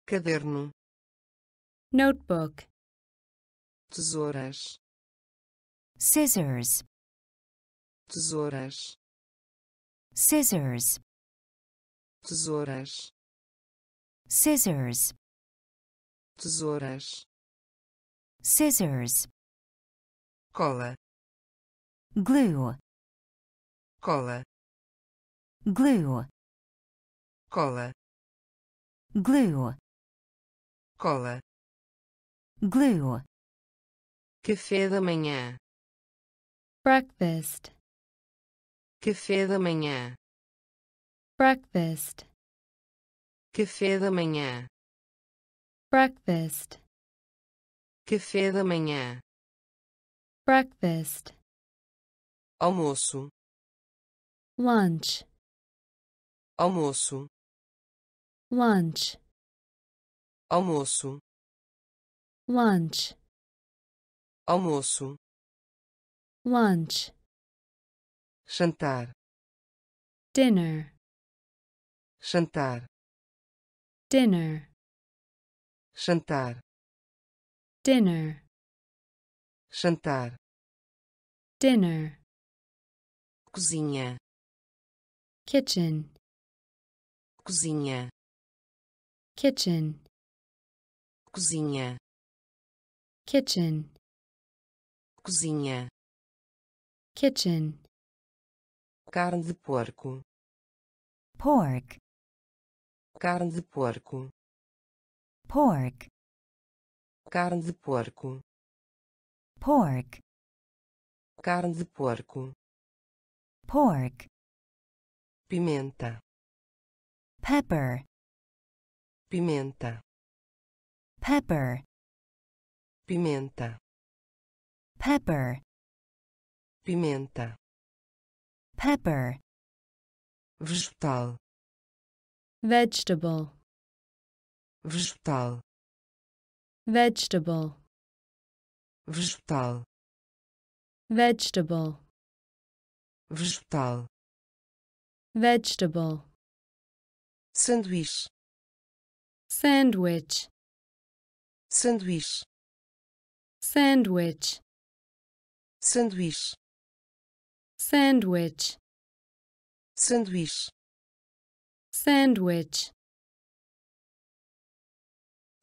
caderno, notebook, tesouras, scissors, tesouras, scissors, tesouras, scissors, tesouras, scissors, cola, glue, cola, glue, cola, glue, cola, glue, café da manhã, breakfast, café da manhã, breakfast, café da manhã, breakfast, café da manhã, breakfast, almoço, lunch, almoço, lunch, almoço, lunch, almoço, lunch, jantar, dinner, jantar, dinner, jantar, dinner, jantar, dinner, cozinha, kitchen, cozinha, kitchen, cozinha, kitchen, cozinha, kitchen, carne de porco, pork, carne de porco, pork, carne de porco, pork, carne de porco, pork, pimenta, pepper, pimenta, pepper, pimenta, pepper, pimenta, pepper, vegetal, vegetable, vegetal, vegetable, vegetal, vegetable, vegetal, vegetable, sanduíche, sandwich, sanduíche, sandwich, sanduíche, sandwich, sanduíche, sandwich,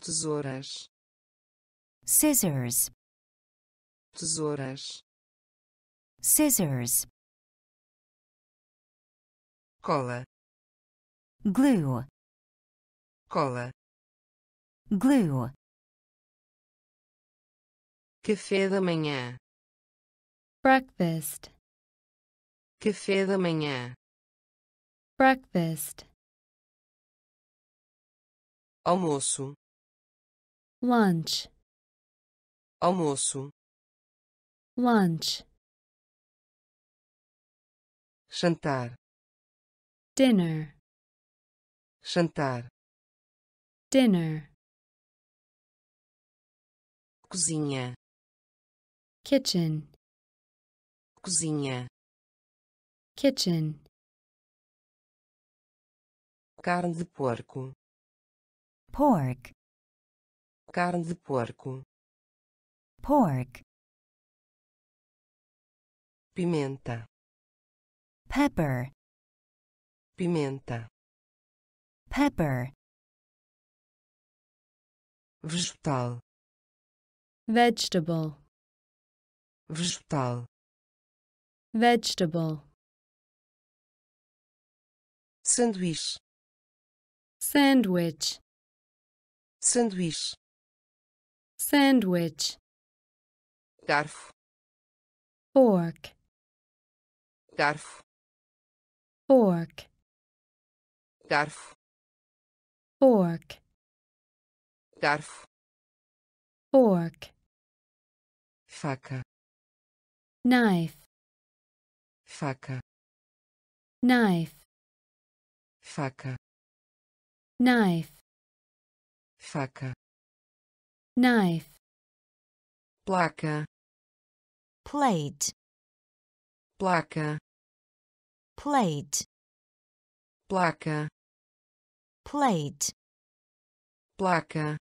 tesouras, scissors, tesouras, scissors, cola, glue, cola, glue, café da manhã, breakfast, café da manhã, breakfast, almoço, lunch, almoço, lunch, jantar, dinner, jantar, dinner, cozinha, kitchen, cozinha, kitchen, carne de porco, pork, carne de porco, pork, pimenta, pepper, pimenta, pepper, vegetal, vegetable, vegetal, vegetable, sanduíche, sandwich, sanduíche, sandwich, garfo, fork, garfo, fork, garfo, fork, garfo, fork, faca, knife, faca, knife, faca, knife, faca, knife, placa, plate, placa, plate, placa, plate, placa,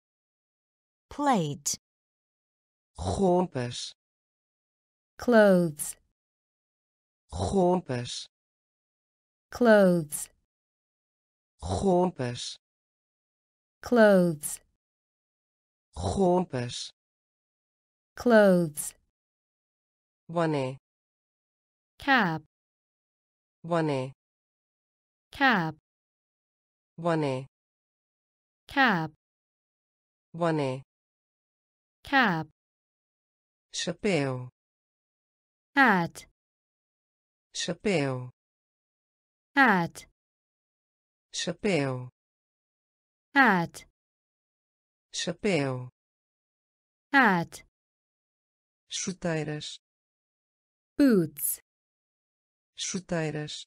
plate, roupas, clothes, roupas, clothes, roupas, clothes, roupas, clothes, boné, cap, boné, cap, boné, cap, boné, cap, chapéu, hat, chapéu, hat, chapéu, hat, chapéu, hat, chuteiras, boots, chuteiras,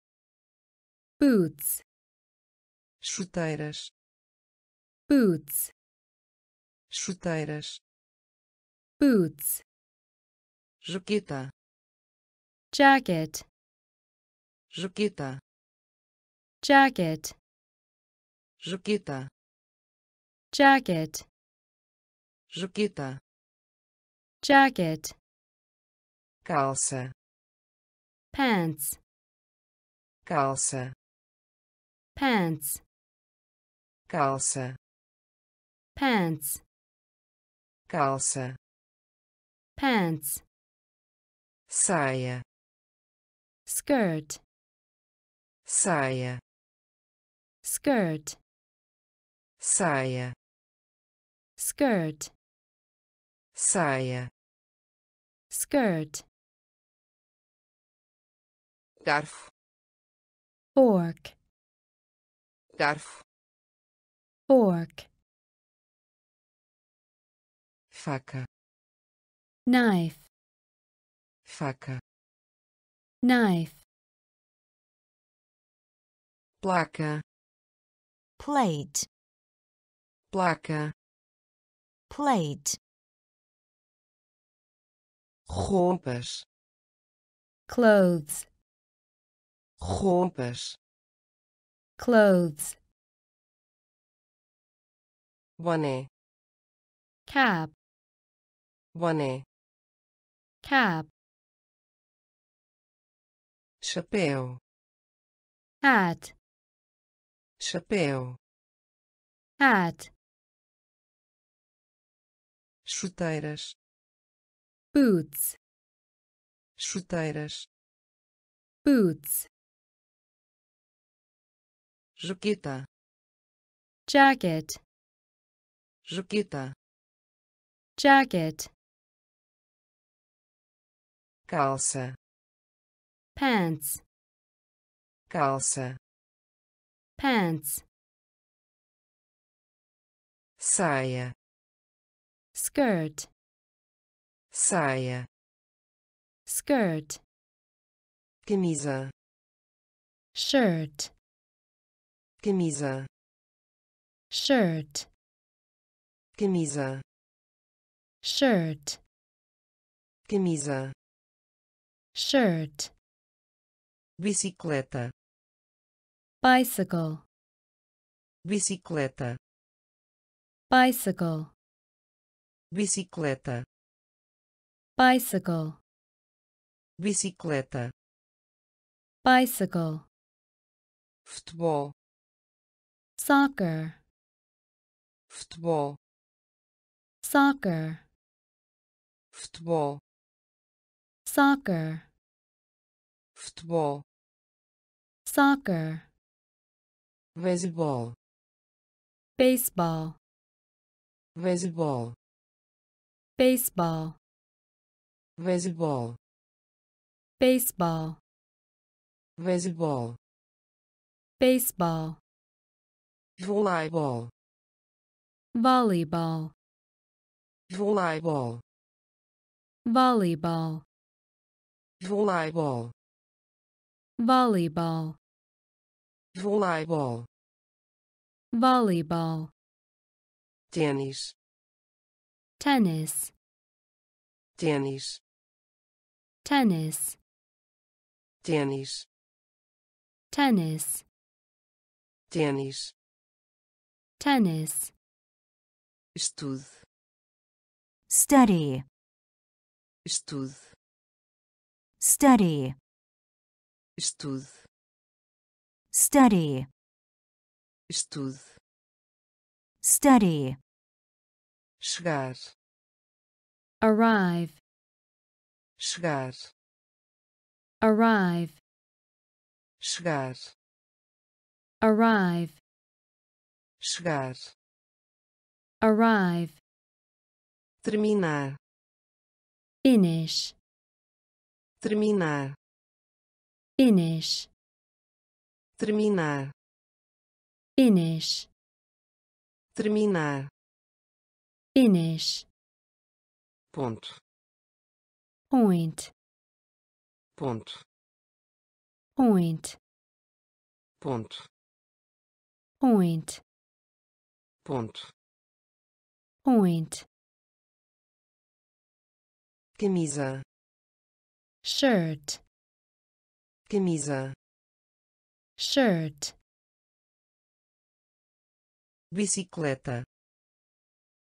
boots, chuteiras, boots, chuteiras, boots, jaqueta, jacket, jaqueta, jacket, jaqueta, jacket, jaqueta, jacket, calça, pants, calça, pants, calça, pants, calça, pants, saia, skirt, saia, skirt, saia, skirt, saia, skirt, garfo, fork, garfo, fork, faca, knife, faca, knife, placa, plate, placa, plate, roupas, clothes, roupas, clothes, boné, cap, boné, cap, chapéu, hat, chapéu, hat, chuteiras, boots, chuteiras, boots, jaqueta, jacket, jaqueta, jacket, calça, pants, calça, pants, saia, skirt, saia, skirt, camisa, shirt, camisa, shirt, camisa, shirt, camisa, shirt, bicicleta, bicycle, bicicleta, bicycle, bicicleta, bicycle, bicicleta, bicycle, futebol, soccer, futebol, soccer, futebol, soccer, futebol, soccer, beisebol, baseball, beisebol, baseball, beisebol, baseball, beisebol, baseball, voleibol, volleyball, voleibol, volleyball, voleibol, volleyball, voleibol, volleyball, tênis, tennis, tênis, tennis, tênis, tennis, tênis, tennis, estude, study, estude, study, estude, study, estude, study, chegar, arrive, chegar, arrive, chegar, arrive, chegar, arrive, terminar, finish, terminar, finish, terminar, finish, terminar, finish, ponto, point, ponto, point, ponto, point, ponto, point, camisa, shirt, camisa, shirt, bicicleta,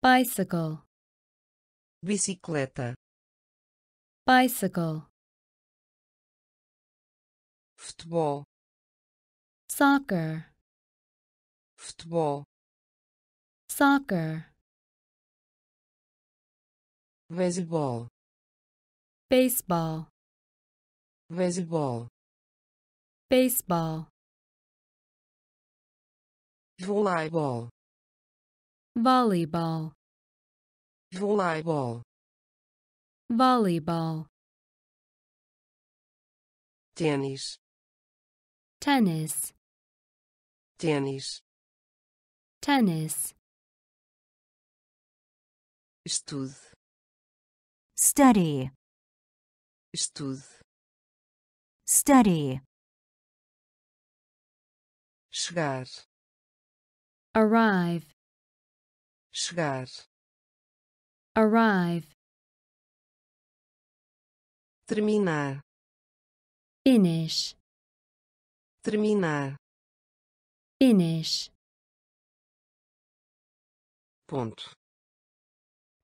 bicycle, bicicleta, bicycle, futebol, soccer, futebol, soccer, beisebol, baseball, beisebol, baseball, voleibol, volleyball, voleibol, volleyball, tênis, tennis, tênis, tennis, estude, study, estude, study, chegar, arrive, chegar, Arrive. Terminar. Finish. Terminar. Finish. Ponto.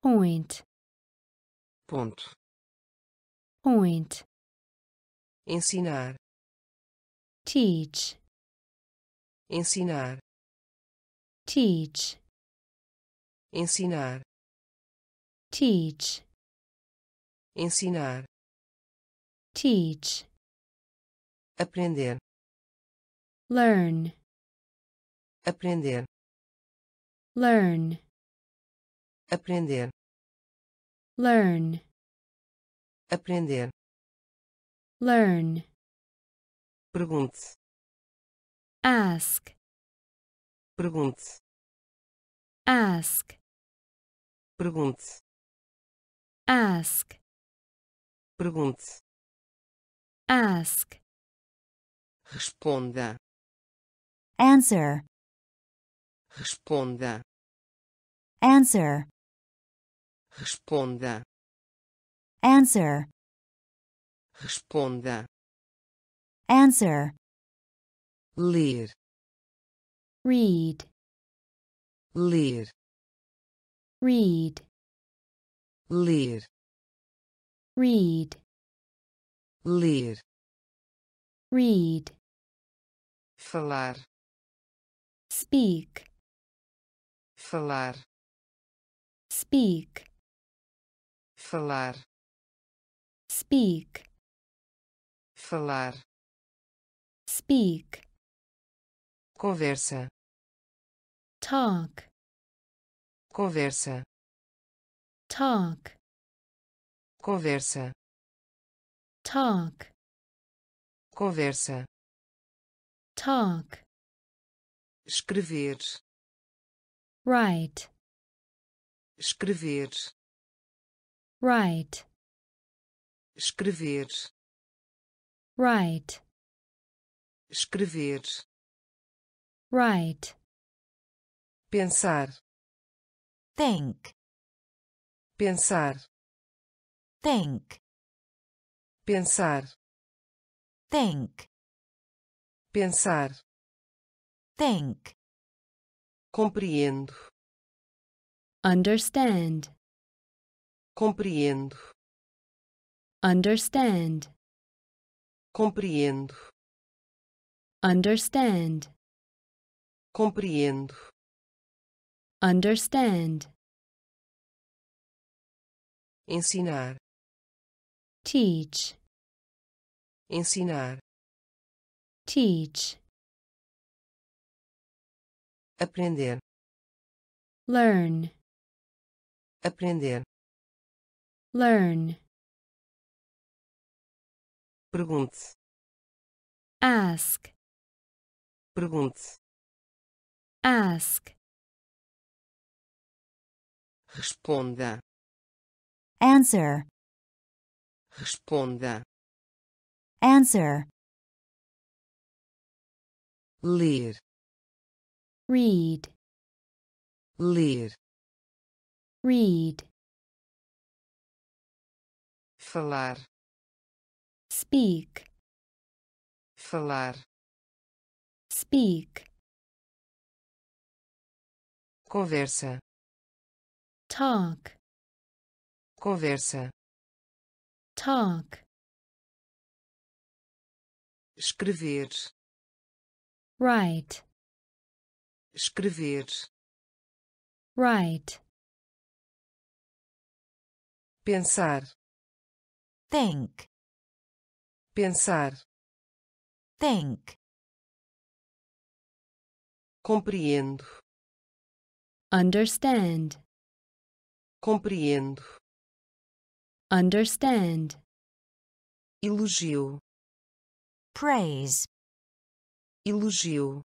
Point. Ponto. Point. Ensinar. Teach. Ensinar. Teach. Ensinar. Teach. Ensinar. Teach. Aprender. Learn. Aprender. Learn. Aprender. Learn. Aprender. Learn. Pergunte. Ask. Pergunte. Ask. Pergunte. Ask. Pergunte. Ask. Responda. Answer. Responda. Answer. Responda. Answer. Responda. Answer. Ler. Read. Ler. Read. Ler. Read. Ler. Read. Falar. Speak. Falar. Speak. Falar. Speak. Falar. Speak. Conversa. Talk. Conversa. Talk. Conversa. Talk. Conversa. Talk. Escrever. Write. Escrever. Write. Escrever. Write. Escrever. Write. Pensar. Think. Pensar. Think. Pensar. Think. Pensar. Think. Compreendo. Understand. Compreendo. Understand. Compreendo. Understand. Compreendo. Understand. Ensinar. Teach. Ensinar. Teach. Aprender. Learn. Aprender. Learn. Pergunte. Ask. Pergunte. Ask. Responda. Answer. Responda. Answer. Ler. Read. Ler. Read. Falar. Speak. Falar. Speak. Conversa. Talk. Conversa. Talk. Escrever. Write. Escrever. Write. Pensar. Think. Pensar. Think. Compreendo. Understand. Compreendo. Understand. Elogio. Praise. Elogio.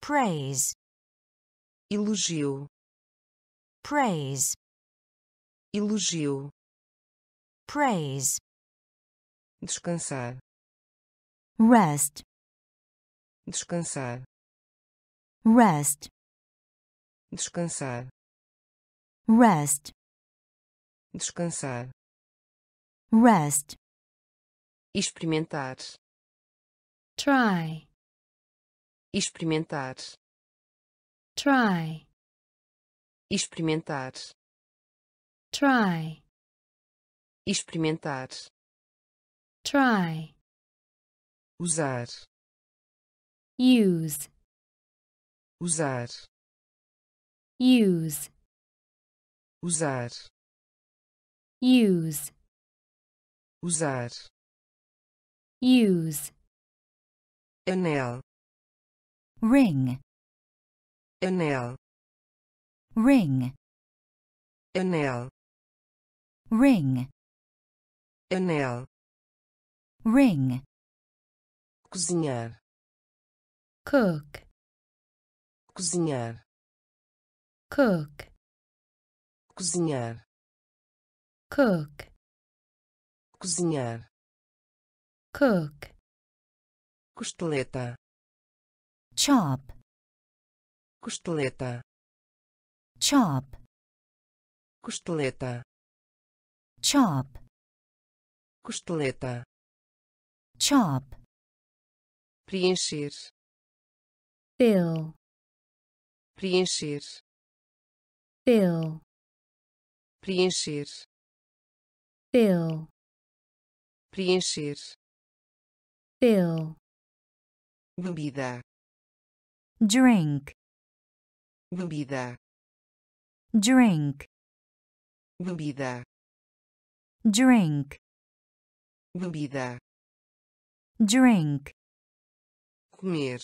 Praise. Elogio. Praise. Elogio. Praise. Descansar. Rest. Descansar. Rest. Descansar. Rest. descansar, rest, experimentar, try, experimentar, try, experimentar, try, experimentar, try, usar, use, usar, use, usar, use, usar, use, anel, ring, anel, ring, anel, ring, anel, ring, cozinhar, cook, cozinhar, cook, cozinhar, cook, cozinhar, cook, costeleta, chop, costeleta, chop, costeleta, chop, costeleta, chop, preencher, fill, preencher, fill, preencher, fill, preencher, fill, bebida, drink, bebida, drink, bebida, drink, bebida, drink, comer,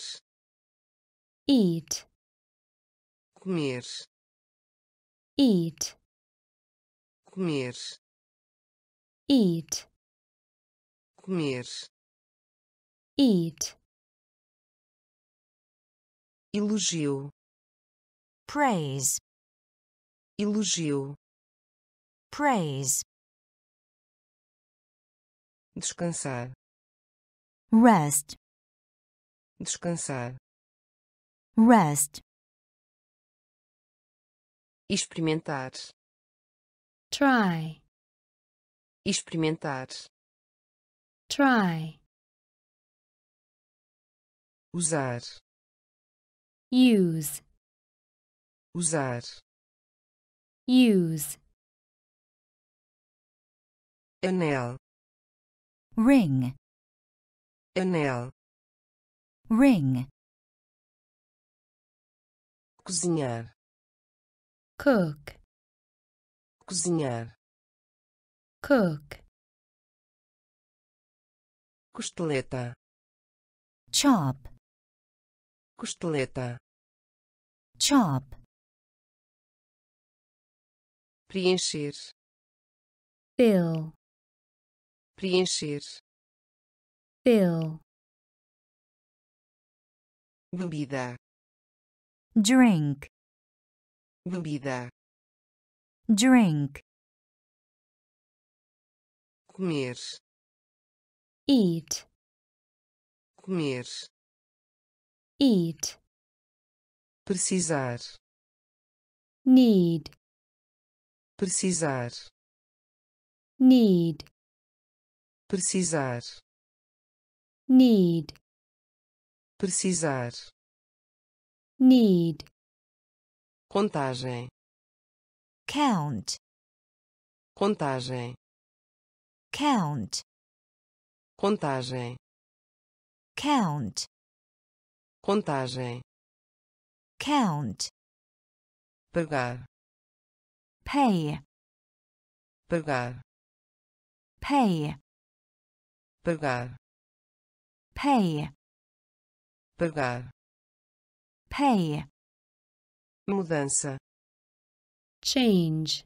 eat, comer, eat, comer, eat, comer, eat, elogio, praise, elogio, praise, descansar, rest, descansar, rest, experimentar, try, experimentar, try, usar, use, usar, use, anel, ring, anel, ring, cozinhar, cook, cozinhar, cook, costeleta, chop, costeleta, chop, preencher, fill, preencher, fill, bebida, drink, bebida, drink, comer, eat, comer, eat, precisar, need, precisar, need, precisar, need, precisar, need, contagem, count, contagem, count, contagem, count, contagem, count, pagar, pay, pagar, pay, pagar, pay, pagar, pay, mudança, change,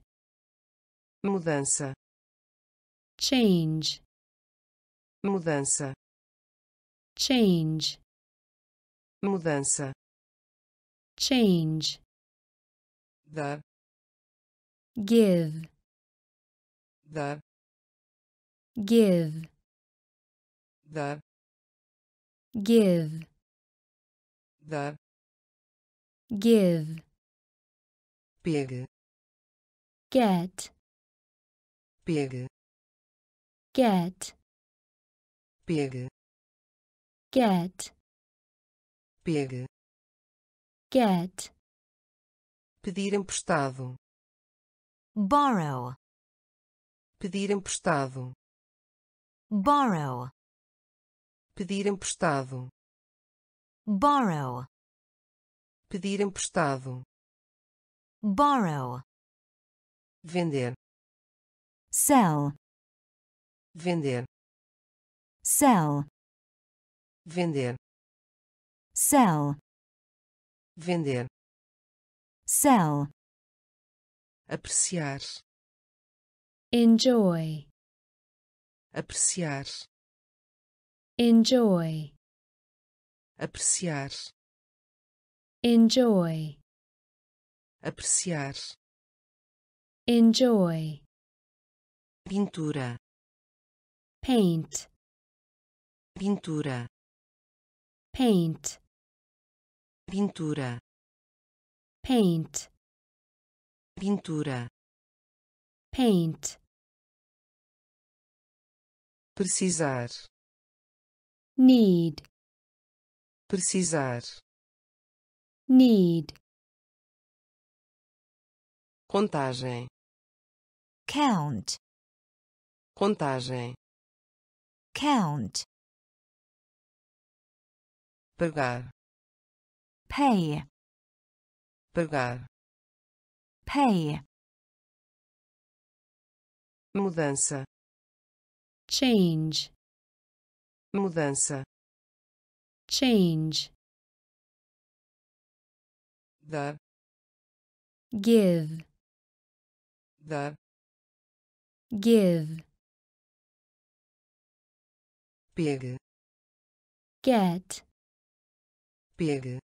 mudança, change, mudança, change, mudança, change, dar, give, dar, give, dar, give, dar, give, pegue, get, Pegue. Get. Pegue. Get. Pegue. Get. Pedir emprestado. Borrow. Pedir emprestado. Borrow. Pedir emprestado. Borrow. Pedir emprestado. Borrow. Vender. Sell. Vender. Sell. Vender. Sell. Vender. Sell. Apreciar. Enjoy. Apreciar. Enjoy. Apreciar. Enjoy. Apreciar. Enjoy. Pintura. Paint. Pintura. Paint. Pintura. Paint. Pintura. Paint. Precisar. Need. Precisar. Need. Contagem. Count. Contagem. Count. Pagar. Pay. Pagar. Pay. Mudança. Change. Mudança. Change. Dar. Give. Dar. Give. Pegue. Get. Pegue.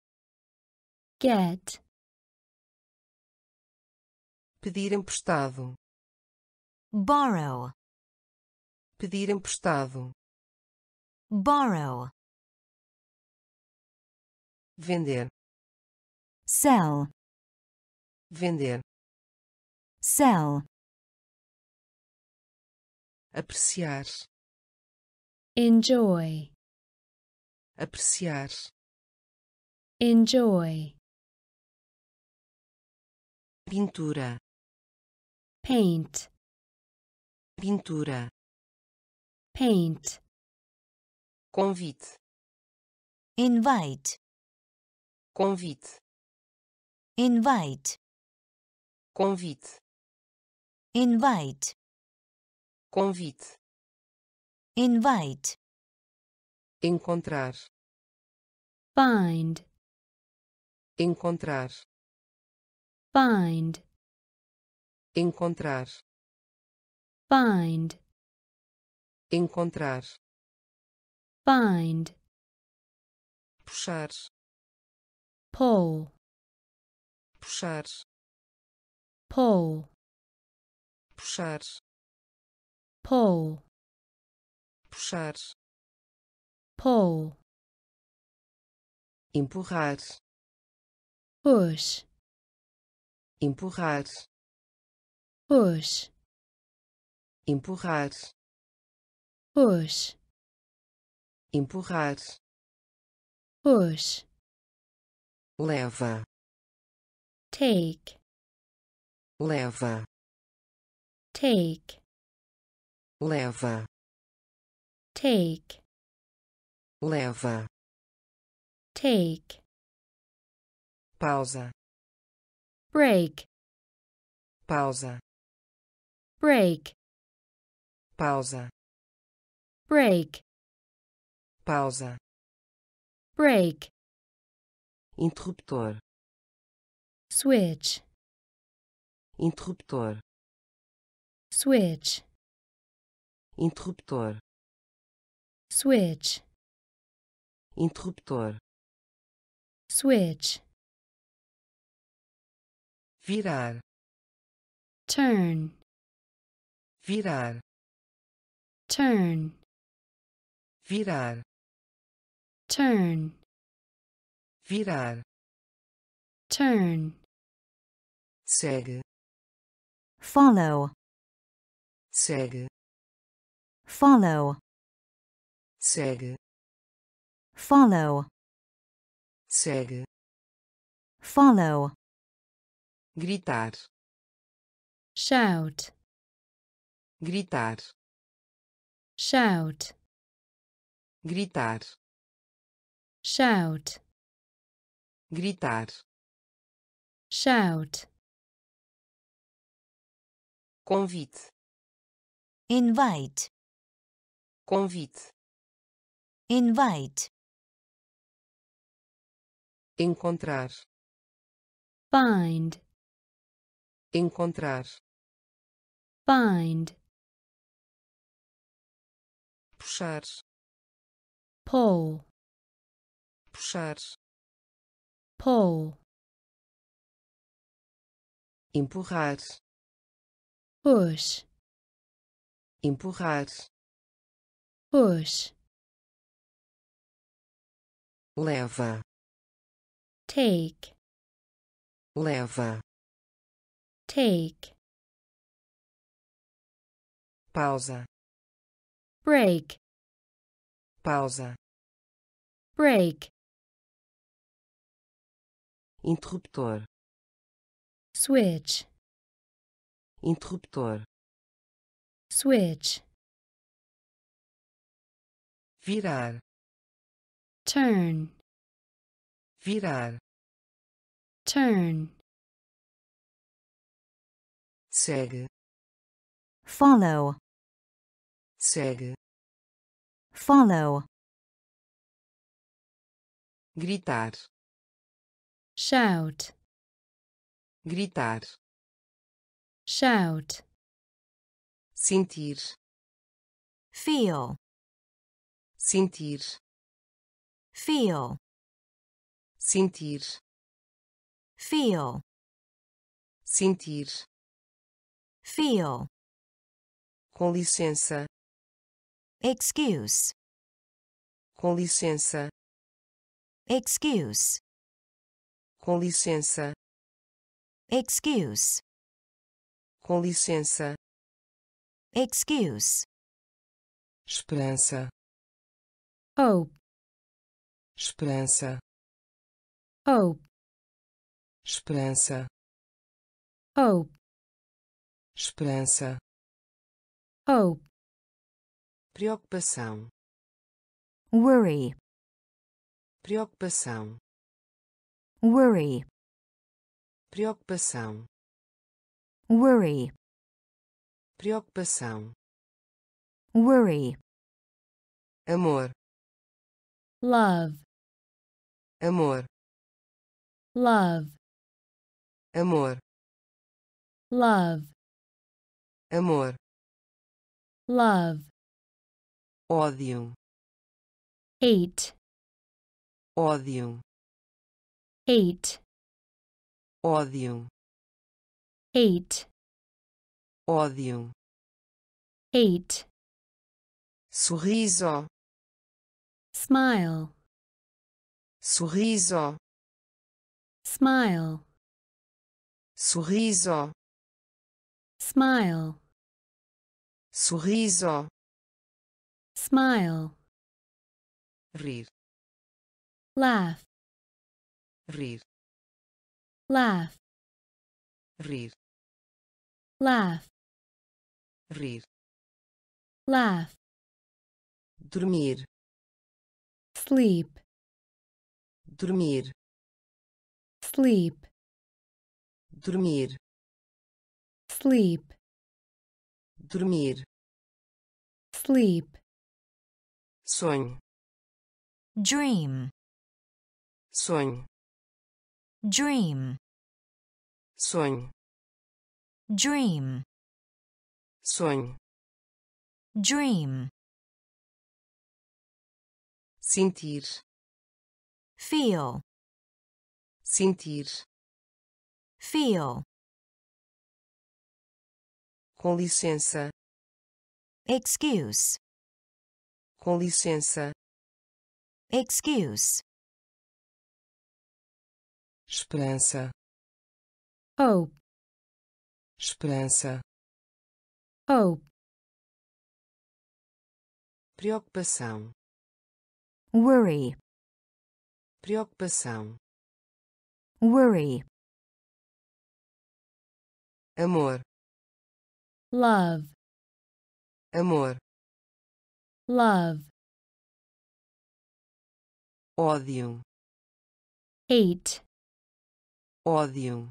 Get. Pedir emprestado. Borrow. Pedir emprestado. Borrow. Vender. Sell. Vender. Sell. Apreciar. Enjoy. Apreciar. Enjoy. Pintura. Paint. Pintura. Paint. Convite. Invite. Convite. Invite. Convite. Invite. Convite. Invite. Encontrar. Find. Encontrar. Find. Encontrar. Find. Encontrar. Find. Puxar. Pull. Puxar. Pull. Puxar. Pull. Puxar. Pull. Empurrar. Push. Empurrar. Push. Empurrar. Push. Empurrar. Push. Leva. Take. Leva. Take. Leva. Take. Leva. Take. Pausa. Break. Pausa. Break. Pausa. Break. Pausa. Break. Interruptor. Switch. Interruptor. Switch. Interruptor. Switch. Interruptor. Switch. Virar. Turn. Virar. Turn. Virar. Turn. Virar. Turn. Segue. Follow. segue, follow, segue, follow, segue, follow, gritar, shout, gritar, shout, gritar, shout, gritar, shout, convite, invite, convite, invite, encontrar, find, encontrar, find, puxar, pull, puxar, pull, empurrar, push, empurrar, push, leva, take, leva, take, pausa, break, pausa, break, interruptor, switch, interruptor, switch, virar, turn, virar, turn, segue, follow, segue, follow, gritar, shout, gritar, shout, sentir, feel, sentir, feel, sentir, feel, sentir, feel, com licença, excuse, com licença, excuse, com licença, excuse, com licença, excuse, esperança, hope, esperança, hope, esperança, hope, esperança, hope, preocupação, worry, preocupação, worry, preocupação, worry, preocupação, worry, amor, love, amor, love, amor, love, amor, love, ódio, hate, ódio, hate, ódio, hate, ódio, hate, sorriso, smile, sorriso, smile, sorriso, smile, sorriso, smile, rir, laugh, rir, laugh, rir, laugh, rir, laugh, dormir, sleep, dormir, sleep, dormir, sleep, dormir, sleep, sonho, dream, sonho, dream, sonho, dream, sonho, dream, sentir, feel, sentir, feel, com licença, excuse, com licença, excuse, esperança, hope, esperança, hope, preocupação, worry, preocupação, worry, amor, love, amor, love, ódio, hate, ódio,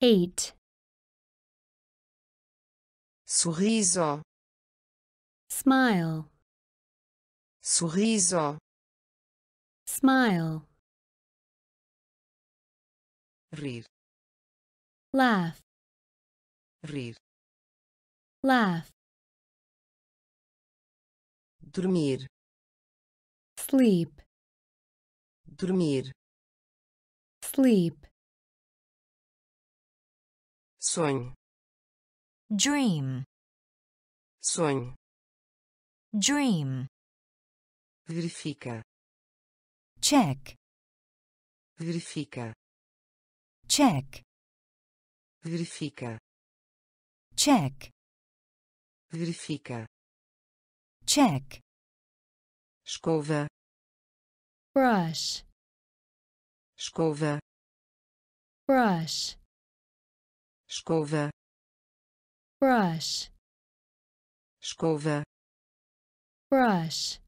hate, sorriso, smile, sorriso, smile, rir, laugh, rir, laugh, dormir, sleep, dormir, sleep, sonho, dream, sonho, dream, verifica, check, verifica, check, verifica, check, verifica, check, escova, brush, escova, brush, escova, brush, escova, brush,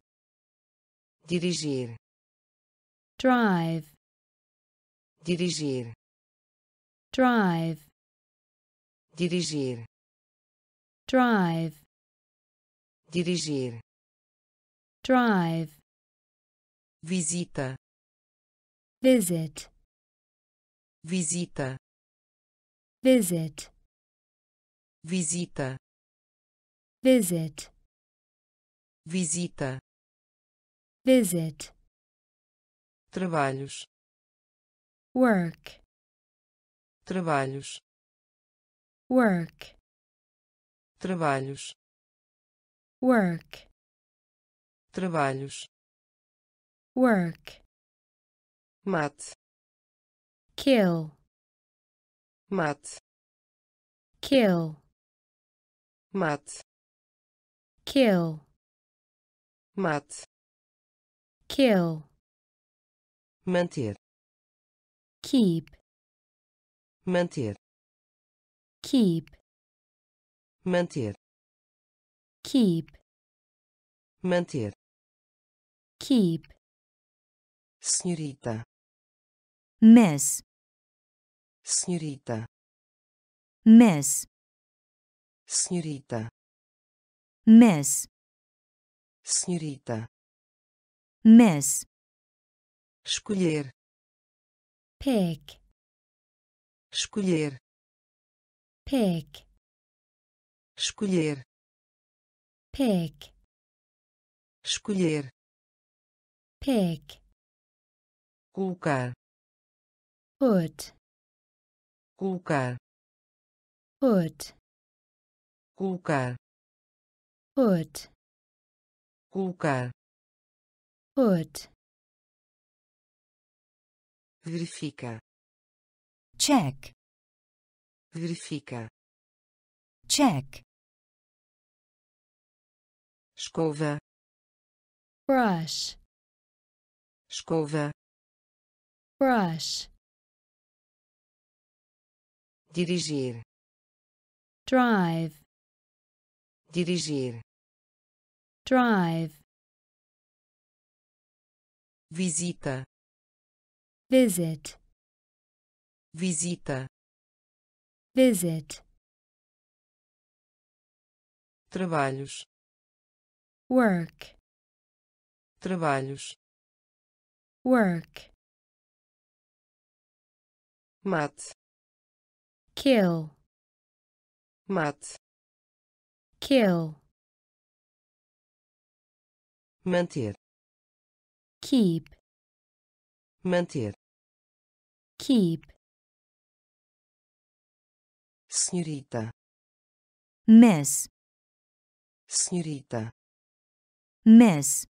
dirigir, drive, dirigir, drive, dirigir, drive, dirigir, drive, visita, visit, visita, visit, visita, visit, visita, visit, trabalhos, work, trabalhos, work, trabalhos, work, trabalhos, work, mate, kill, mate, kill, mate, kill, mate, kill, manter, keep, manter, keep, manter, keep, manter, keep, senhorita, miss, senhorita, miss, senhorita, miss, senhorita, miss, escolher, pick, escolher, pick, escolher, pick, escolher, pick, colocar, put, colocar, put, colocar, put, colocar, put, verifica, check, verifica, check, escova, brush, escova, brush, dirigir, drive, dirigir, drive, visita, visit, visita, visit, trabalhos, work, trabalhos, work, mate, kill, mate, kill, manter, keep, manter, keep, senhorita, miss, senhorita, miss,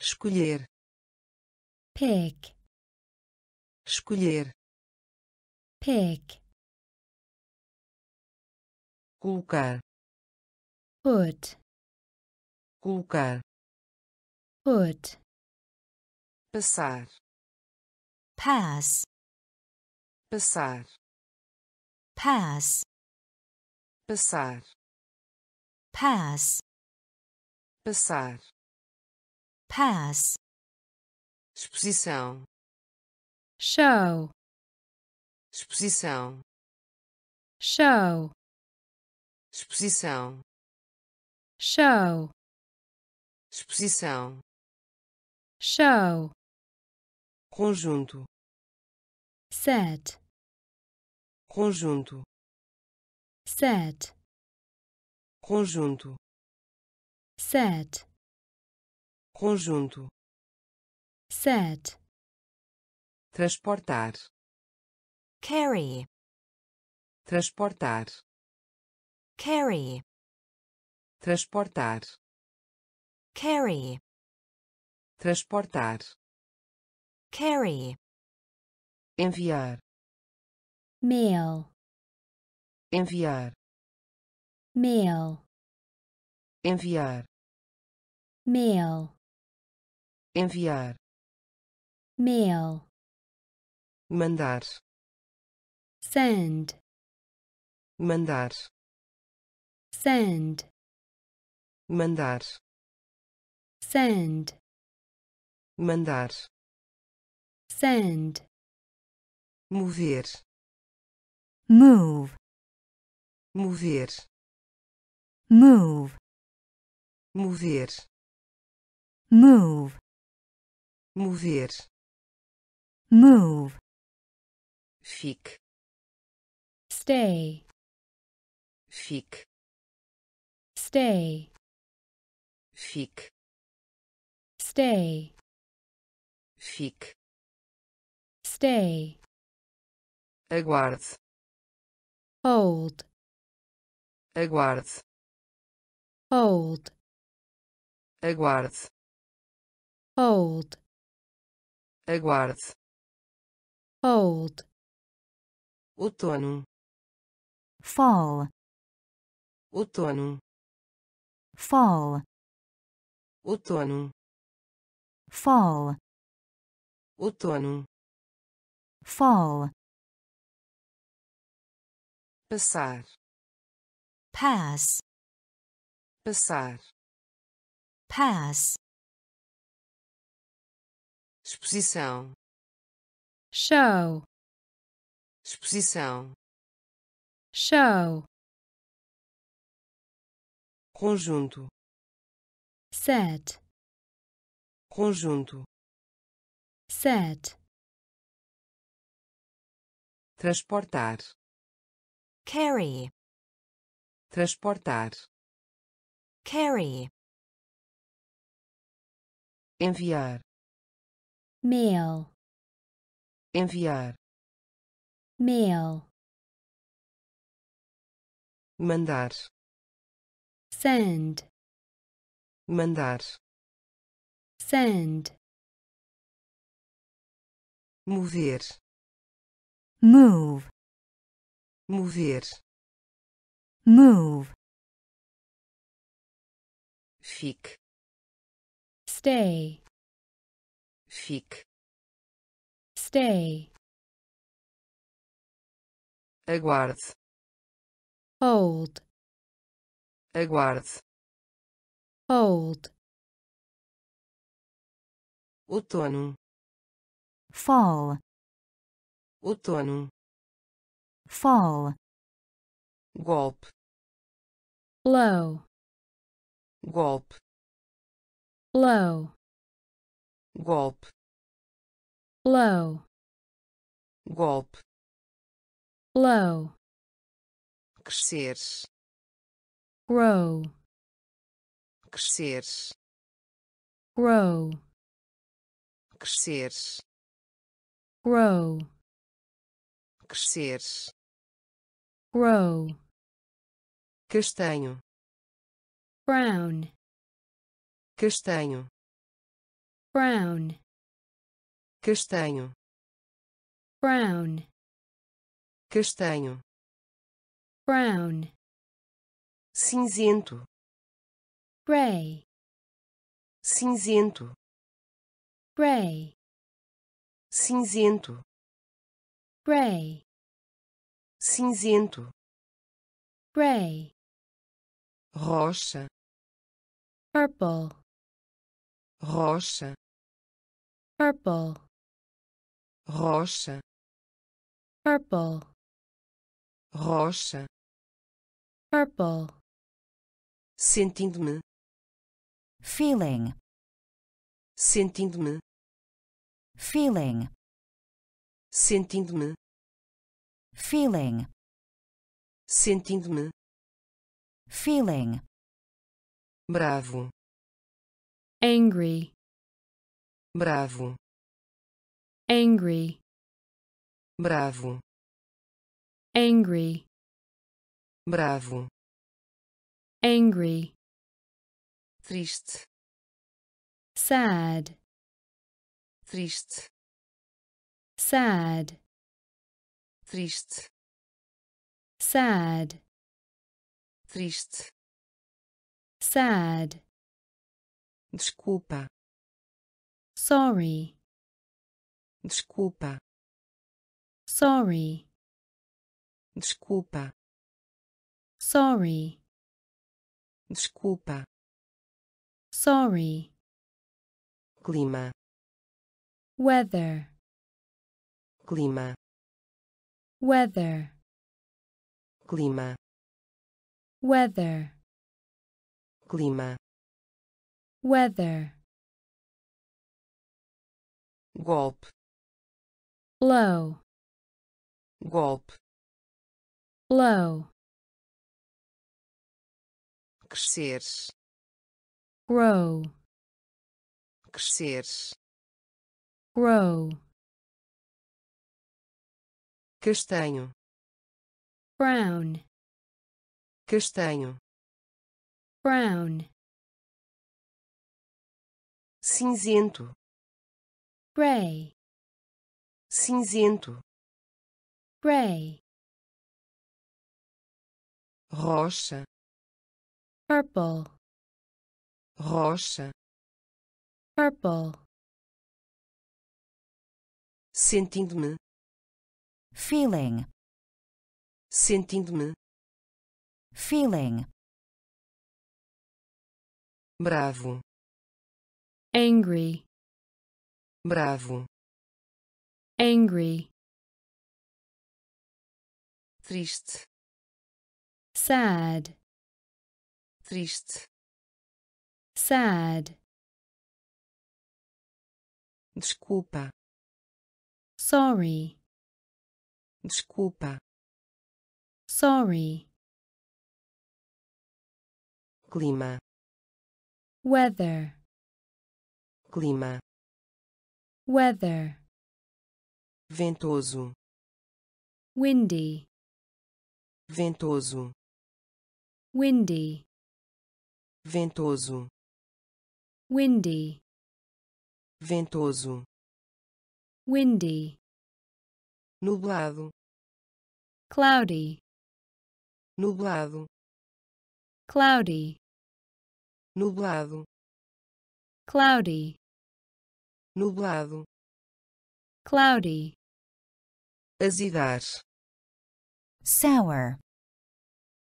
escolher, pick, escolher, pick, colocar, Put. Colocar. Put. Passar. Pass. Passar. Pass. Passar. Pass. Passar. Pass. Exposição. Show. Exposição. Show. Exposição. Show. Exposição. Show. Conjunto. Set. Conjunto. Set. Conjunto. Set. Conjunto. Set. Transportar. Carry. Transportar. Carry. Transportar. Carry. Transportar. Carry. Enviar. Mail. Enviar. Mail. Enviar. Mail. Enviar. Mail. Mandar. Send. Mandar. Send. Mandar. Send. Mandar. Send. Mover. Move. Mover. Move. Mover. Move. Mover. Move. Fique. Stay. Fique. Stay. Fique. Stay. Fique. Stay. Aguarde. Hold. Aguarde. Hold. Aguarde. Hold. Aguarde. Hold. Outono. Fall. Outono. Fall. Outono. Fall. Outono. Fall. Passar. Pass. Passar. Pass. Exposição. Show. Exposição. Show. Conjunto. Set. Conjunto. Set. Transportar. Carry. Transportar. Carry. Enviar. Mail. Enviar. Mail. Mandar. Send. Mandar. Send. Mover. Move. Mover. Move. Fique. Stay. Fique. Stay. Aguarde. Hold. Aguarde. Hold. Outono. Fall. Outono. Fall. Golpe. Blow. Golpe. Blow. Golpe. Blow. Golpe. Blow. Crescer. Grow. Crescer. Grow. Crescer. Grow. Crescer. Grow. Castanho. Brown. Castanho. Brown. Castanho. Brown. Castanho. Brown. Cinzento. Grey. Cinzento. Grey. Cinzento. Grey. Cinzento. Grey. Rocha. Purple. Rocha. Purple. Rocha. Purple. Rocha. Purple. Sentindo-me. Feeling. Sentindo-me. Feeling. Sentindo-me. Feeling. Sentindo-me. Feeling. Bravo. Angry. Bravo. Angry. Bravo. Angry. Bravo. Angry. Triste. Sad. Triste. Sad. Triste. Sad. Triste. Sad. Desculpa. Sorry. Desculpa. Sorry. Desculpa. Sorry. Desculpa. Sorry. Clima. Weather. Clima. Weather. Clima. Weather. Clima. Weather. Golpe. Blow. Golpe. Blow. Crescer. Grow. Crescer. Grow. Castanho. Brown. Castanho. Brown. Cinzento. Grey. Cinzento. Grey. Rocha. Purple. Rocha. Purple. Sentindo-me. Feeling. Sentindo-me. Feeling. Bravo. Angry. Bravo. Angry. Triste. Sad. Triste. Sad. Desculpa. Sorry. Desculpa. Sorry. Clima. Weather. Clima. Weather. Ventoso. Windy. Ventoso. Windy. Ventoso. Windy. Ventoso. Windy. Nublado. Cloudy. Nublado. Cloudy. Nublado. Cloudy. Nublado. Cloudy. Azedar. Sour.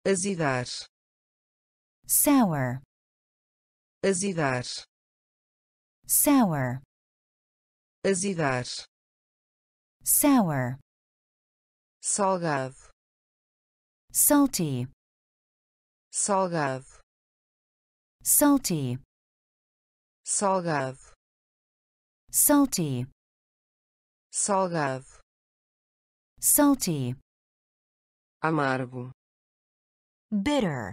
Azedar. Sour. Azedar. Sour. Azedar. Sour. Salgado. Salty. Salgado. Salty. Salgado. Salty. Salgado. Salty. Amargo. Bitter.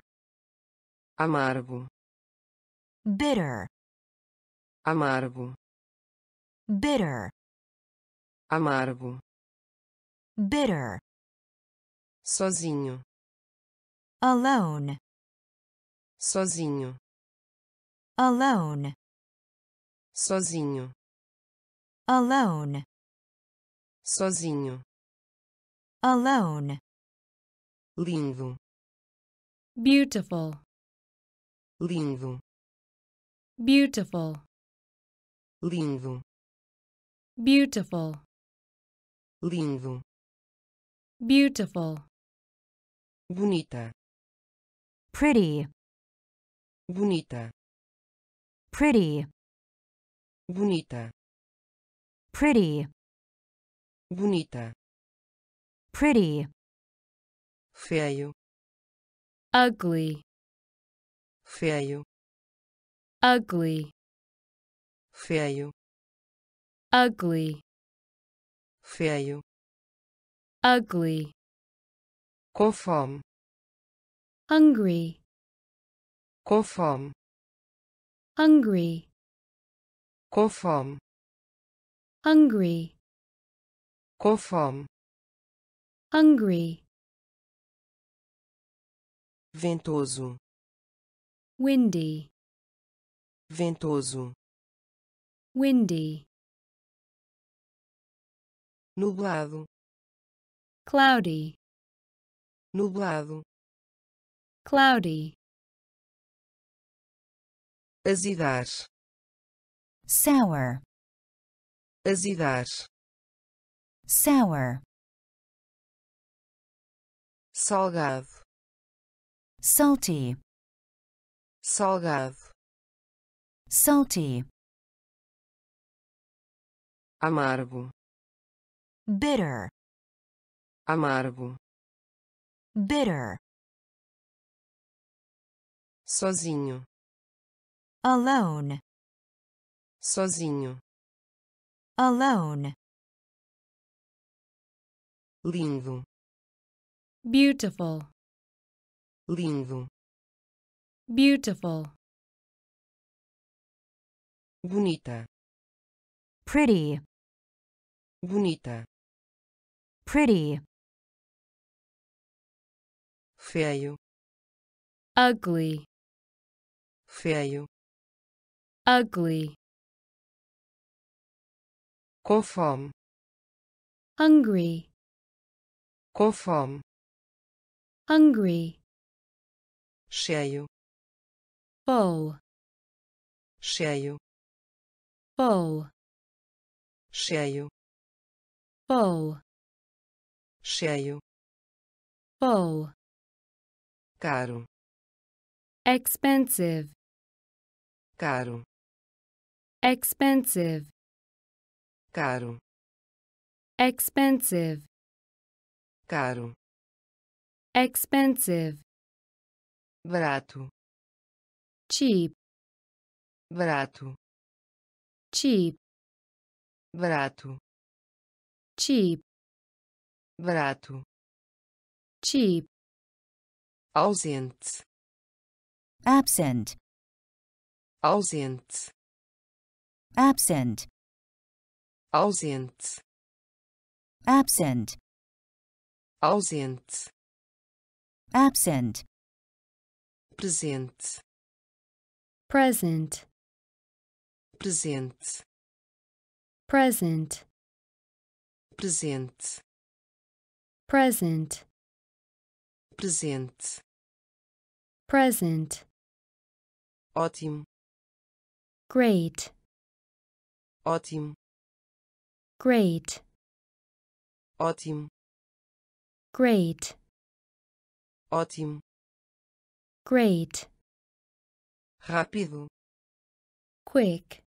Amargo. Bitter. Amargo. Bitter. Amargo. Bitter. Sozinho. Alone. Sozinho. Alone. Sozinho. Alone. Sozinho. Alone. Lindo. Beautiful. Lindo. Beautiful. Lindo. Beautiful. Lindo. Beautiful. Bonita. Pretty. Bonita. Pretty. Bonita. Pretty. Bonita. Pretty. Feio. Ugly. Feio. Ugly. Feio. Ugly. Feio. Ugly. Com fome. Hungry. Com fome. Hungry. Com fome. Hungry. Com fome. Hungry. Ventoso. Windy. Ventoso. Windy. Nublado. Cloudy. Nublado. Cloudy. Azedar. Sour. Azedar. Sour. Salgado. Salty. Salgado. Salty. Amargo. Bitter. Amargo. Bitter. Sozinho. Alone. Sozinho. Alone. Lindo. Beautiful. Lindo. Beautiful. Bonita. Pretty. Bonita. Pretty. Feio. Ugly. Feio. Ugly. Com fome. Hungry. Com fome. Hungry. Cheio. Full. Cheio. Full. Cheio. Full. Cheio. Full. Caro. Expensive. Caro. Expensive. Caro. Expensive. Caro. Expensive. Barato. Cheap. Barato. Cheap. Barato. Cheap. Barato. Cheap. Ausente. Absent. Ausente. Absent. Ausente. Absent. Ausente. Absent. Presente. Present. Presente. Present. Presente. Present. Presente. Present. Ótimo. Great. Ótimo. Great. Ótimo. Great. Ótimo. Great. Rápido. Quick.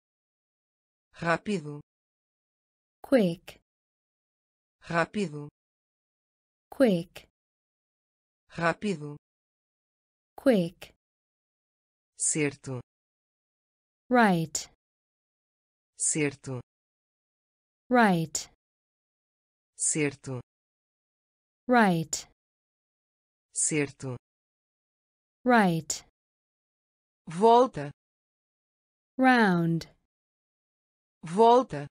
Rápido. Quick. Rápido. Quick. Rápido. Quick. Certo. Right. Certo. Right. Certo. Right. Certo. Right. Volta. Round. Volta.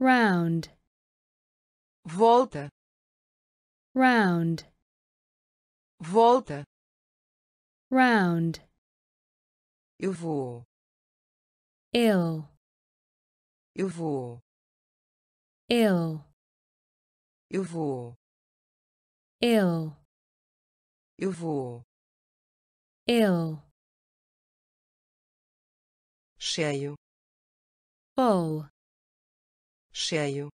Round. Volta. Round. Volta. Round. Eu vou. Eu. Eu vou. Eu. Eu vou. Eu. Eu vou. Eu. cheio, full, cheio,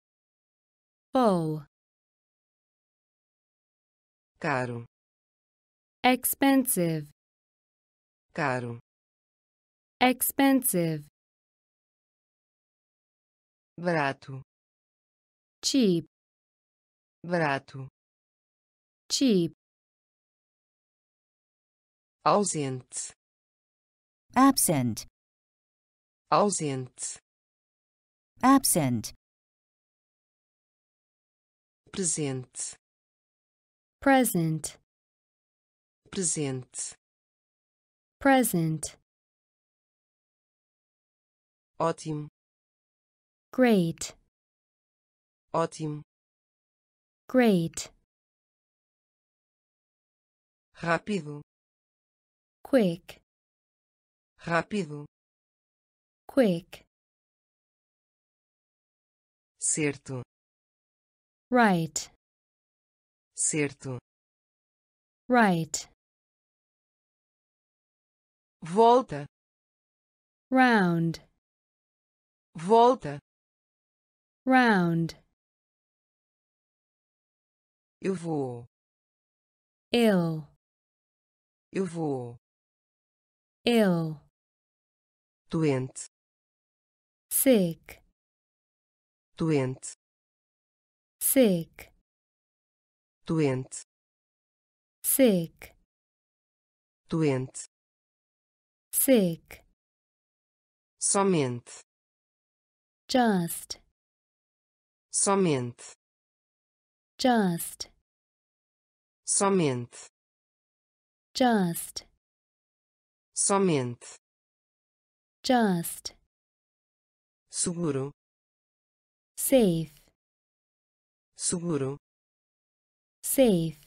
full, caro, expensive, caro, expensive, barato, cheap, barato, cheap, ausente, absent, ausente, absent, presente, present, presente, present, ótimo, great, ótimo, great, rápido, quick, rápido, quick, certo, right, certo, right, volta, round, volta, round, eu vou, eu, eu vou, eu, doente, sick, doente, sick, doente, sick, doente, sick, somente, just, somente, just, somente, just, somente, just, seguro, safe, seguro, safe,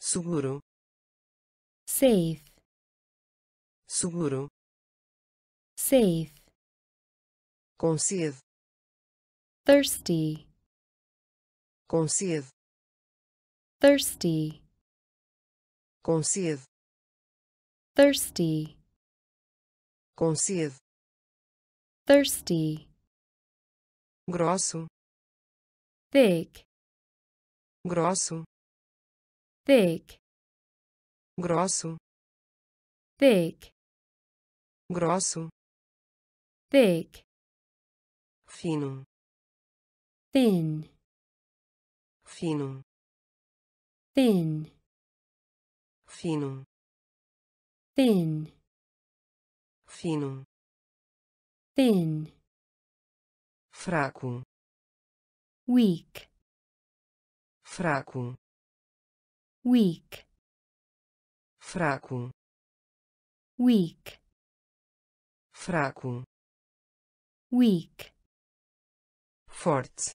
seguro, safe, seguro, safe, com sede, thirsty, com sede, thirsty, com sede, thirsty, com sede, thirsty, grosso, thick, grosso, thick, grosso, thick, grosso, thick, fino, thin, fino, thin, fino, thin, fino, thin, fraco, weak, fraco, weak, fraco, weak, fraco, weak, forte,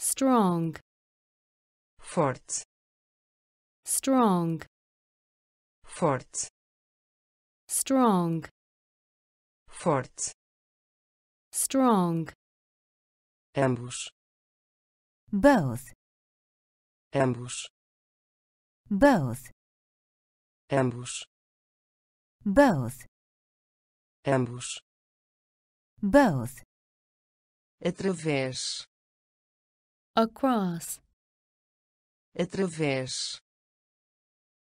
strong, forte, strong, forte, strong, forte, strong, ambos, both, ambos, both, ambos, both, ambos, both, através, across, através,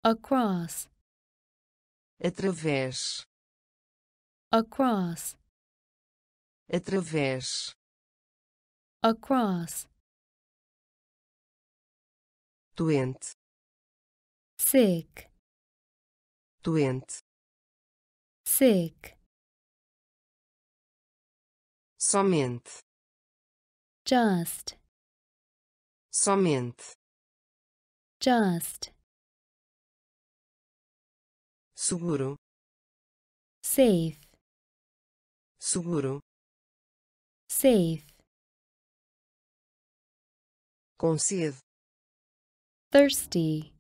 across, através, across, através, across, doente, sick, doente, sick, somente, just, somente, just, seguro, safe, seguro, safe, com sede, thirsty,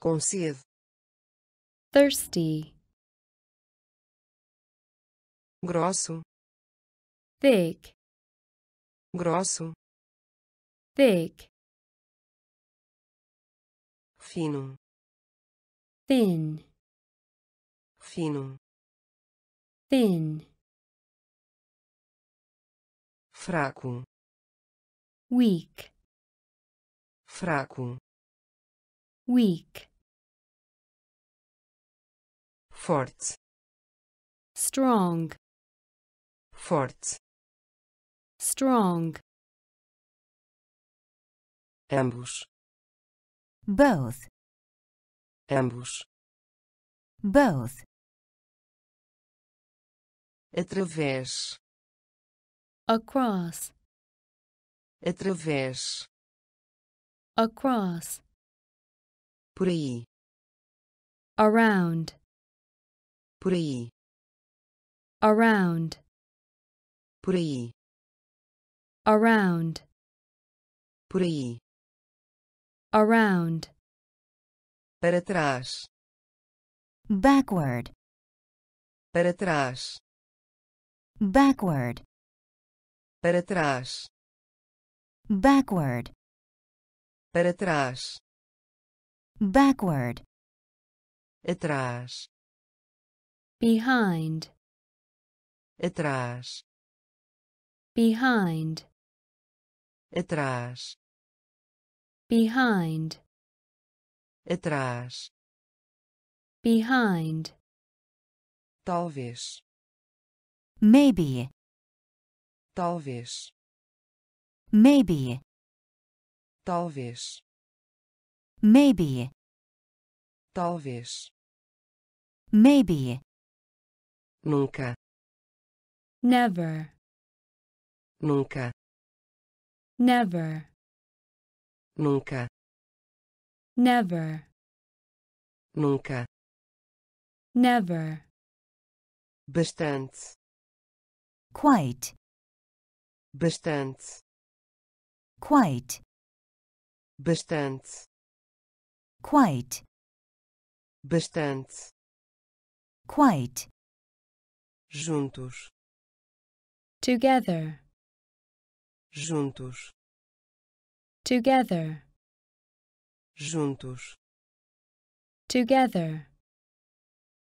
com sede, thirsty, grosso, thick, grosso, thick, fino, thin, fino, thin, fraco, weak, fraco, weak, forte, strong, forte, strong, ambos, both, ambos, both, através, across, através, across, por aí, around, por aí, around, por aí, around, por aí, around, para trás, backward, para trás, backward, para trás, backward, para trás, backward, atrás, behind, atrás, behind, atrás, behind, atrás, behind, talvez, maybe, talvez, maybe, talvez, maybe, talvez, maybe, nunca, never, nunca, never, nunca, never, nunca, never, bastante, quite, bastante, quite, bastante, quite, bastante, quite, juntos, together, juntos, together, juntos, together,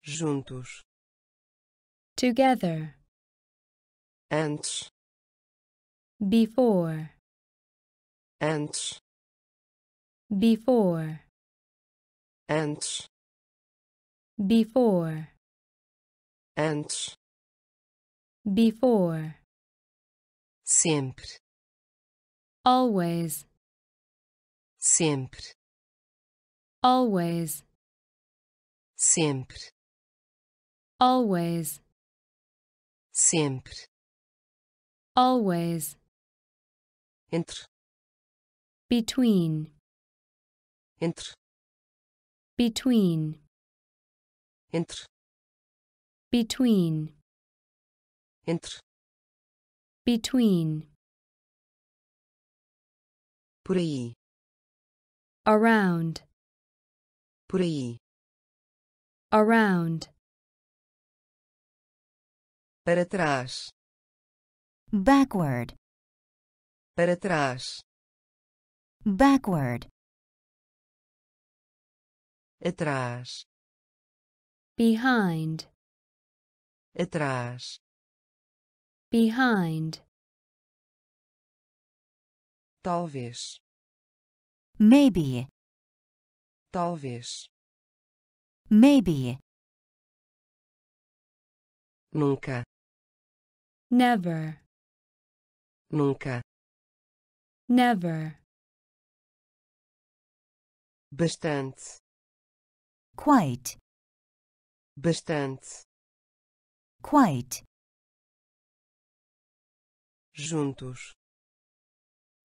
juntos, together, antes, before, antes, before, antes, before, antes, before, sempre, always, sempre, always, sempre, always, sempre, always, entre, between, entre, between, entre, between, entre, between, por aí, around, por aí, around, para trás, backward, para trás, backward, atrás, behind, atrás, behind, talvez, maybe, talvez, maybe, nunca, never, nunca, never, bastante, quite, bastante, quite, juntos,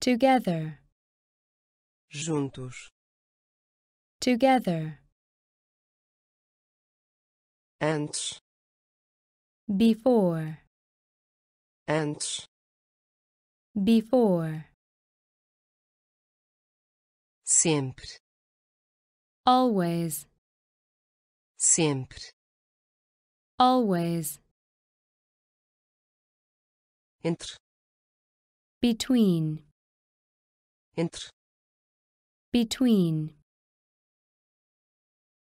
together, juntos, together, antes, before, antes, before, sempre, always, sempre, always, entre, between, entre, between,